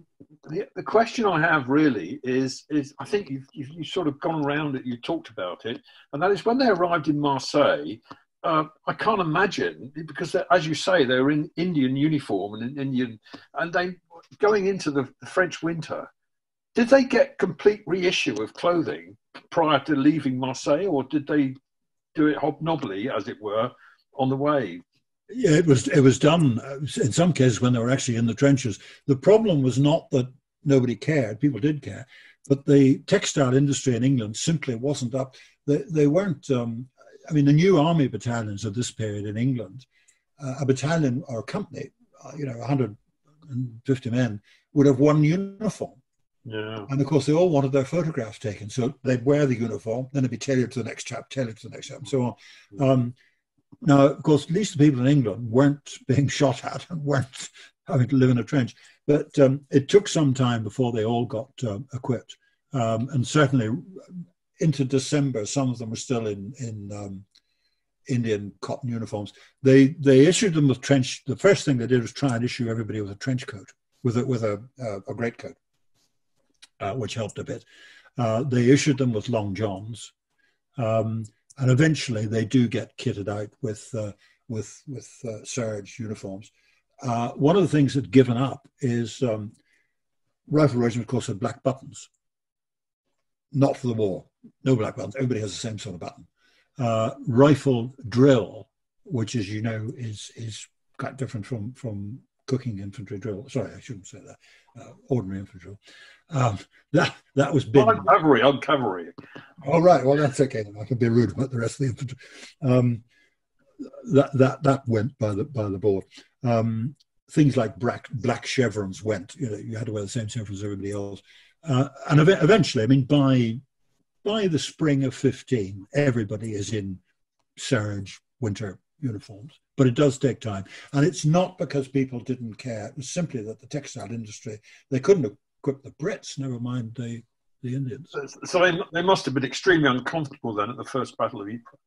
The question I have really is I think you've sort of gone around it, you talked about it, and that is when they arrived in Marseille, I can't imagine, because as you say, they were in Indian uniform and in Indian, and they going into the French winter. Did they get complete reissue of clothing prior to leaving Marseille, or did they do it hobnobbly, as it were, on the way? Yeah, it was done in some cases when they were actually in the trenches. The problem was not that nobody cared; people did care, but the textile industry in England simply wasn't up. They weren't. I mean, the new army battalions of this period in England, a battalion or a company, 150 men would have one uniform. Yeah. And of course, they all wanted their photographs taken. So they'd wear the uniform, then it'd be tailored to the next chap, tailored to the next chap, and so on. Now, of course, at least the people in England weren't being shot at and weren't having to live in a trench. But it took some time before they all got equipped. And certainly into December, some of them were still in Indian cotton uniforms. They issued them with trench. The first thing they did was try and issue everybody with a trench coat, with a greatcoat. Which helped a bit. They issued them with long johns, and eventually they do get kitted out with serge uniforms. One of the things that's given up is rifle regiment, of course, had black buttons. Not for the war, no black buttons. Everybody has the same sort of button. Rifle drill, which, as you know, is quite different from cooking infantry drill. Sorry, I shouldn't say that. Ordinary infantry drill. That was big. Cavalry. All right. Well, that's okay. I can be rude about the rest of the infantry. That went by the board. Things like black chevrons went. You know, you had to wear the same chevrons as everybody else. And eventually, I mean, by the spring of 15, everybody is in serge winter uniforms. But it does take time, and it's not because people didn't care. It was simply that the textile industry, they couldn't equip the Brits, never mind the Indians. So they must have been extremely uncomfortable then at the first Battle of Ypres.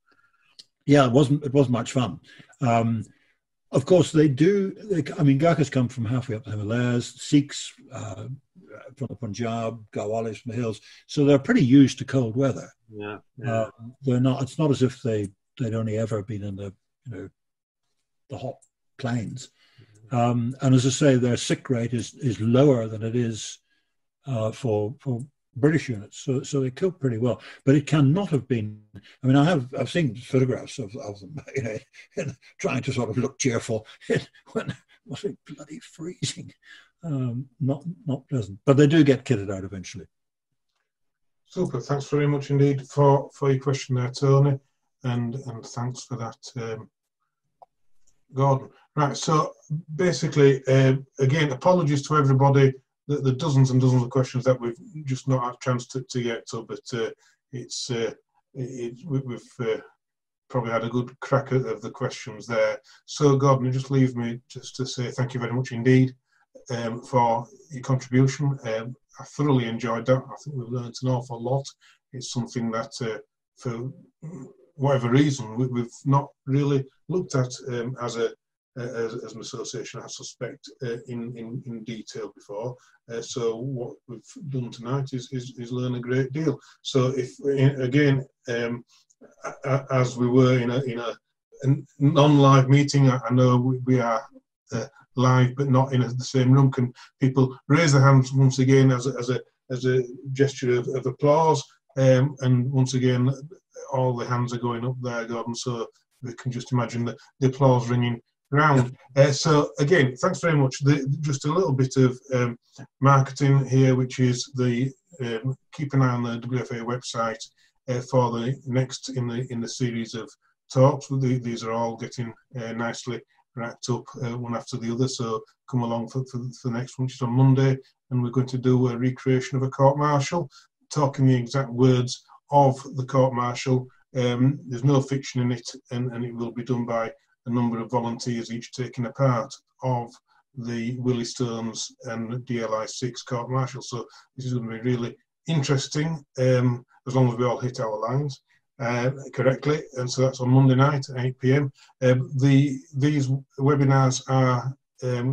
Yeah, it wasn't much fun. Of course, Gurkhas come from halfway up the Himalayas, Sikhs from the Punjab, Garhwalis from the hills, so they're pretty used to cold weather. Yeah, yeah. They're not. It's not as if they'd only ever been in the the hot plains. And as I say, their sick rate is lower than it is for British units, so they coped pretty well. But it cannot have been. I mean, I've seen photographs of them, you know, and trying to sort of look cheerful when it was bloody freezing. Not pleasant. But they do get kitted out eventually. Super. Thanks very much indeed for your question there, Tony, and thanks for that, Gordon. Right. So basically, again, apologies to everybody. The dozens and dozens of questions that we've just not had a chance to get to, but we've probably had a good crack of the questions there. So, Gordon, just leave me just to say thank you very much indeed for your contribution. I thoroughly enjoyed that. I think we've learned an awful lot. It's something that, for whatever reason, we've not really looked at as an association, I suspect, in detail before. So what we've done tonight is learn a great deal. So if, again, as we were in a non-live meeting, I know we are live but not in the same room. Can people raise their hands once again as a gesture of applause? And once again, all the hands are going up there, Gordon, so we can just imagine the applause ringing round. So again, thanks very much. Just a little bit of marketing here, which is the keep an eye on the WFA website for the next in the series of talks. These are all getting nicely wrapped up one after the other. So come along for the next one, which is on Monday, and we're going to do a recreation of a court martial, talking the exact words of the court martial. There's no fiction in it, and it will be done by a number of volunteers, each taking a part of the Willie Stones and DLI6 court martial. So this is going to be really interesting, as long as we all hit our lines correctly. And so that's on Monday night at 8 p.m. These webinars are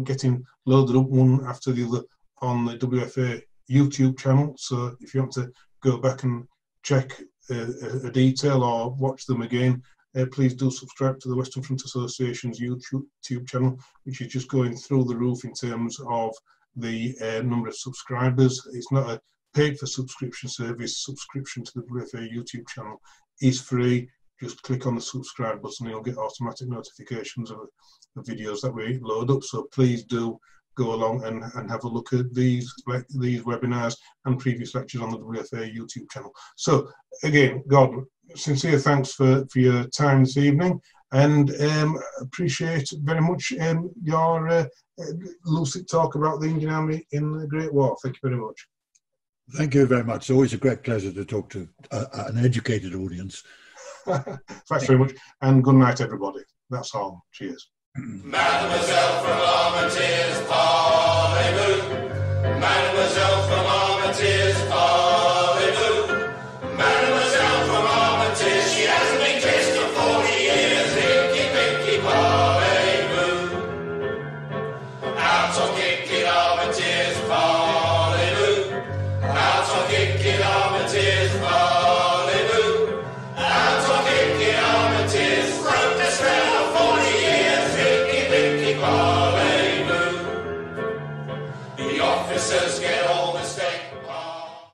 getting loaded up one after the other on the WFA YouTube channel. So if you want to go back and check a detail or watch them again, please do subscribe to the Western Front Association's YouTube channel, which is just going through the roof in terms of the number of subscribers. It's not a paid for subscription service. Subscription to the WFA YouTube channel is free. Just click on the subscribe button and you'll get automatic notifications of the videos that we load up. So please do go along and have a look at these webinars and previous lectures on the WFA YouTube channel. So again, Gordon, sincere thanks for your time this evening, and appreciate very much your lucid talk about the Indian Army in the Great War. Thank you very much. Thank you very much. It's always a great pleasure to talk to an educated audience. Thanks very much, and good night, everybody. That's all. Cheers. Mademoiselle from Armentiers, parlez-vous. Mademoiselle from Armentiers, parlez-vous. Mademoiselle from Armentiers, she hasn't been kissed for 40 years. Hinky pinky, parlez-vous. Out on Kinky Armentiers, parlez-vous. Out on Kinky Armentiers, parlez-vous. Out on Kinky Armentiers, broke the spell. Let's get on.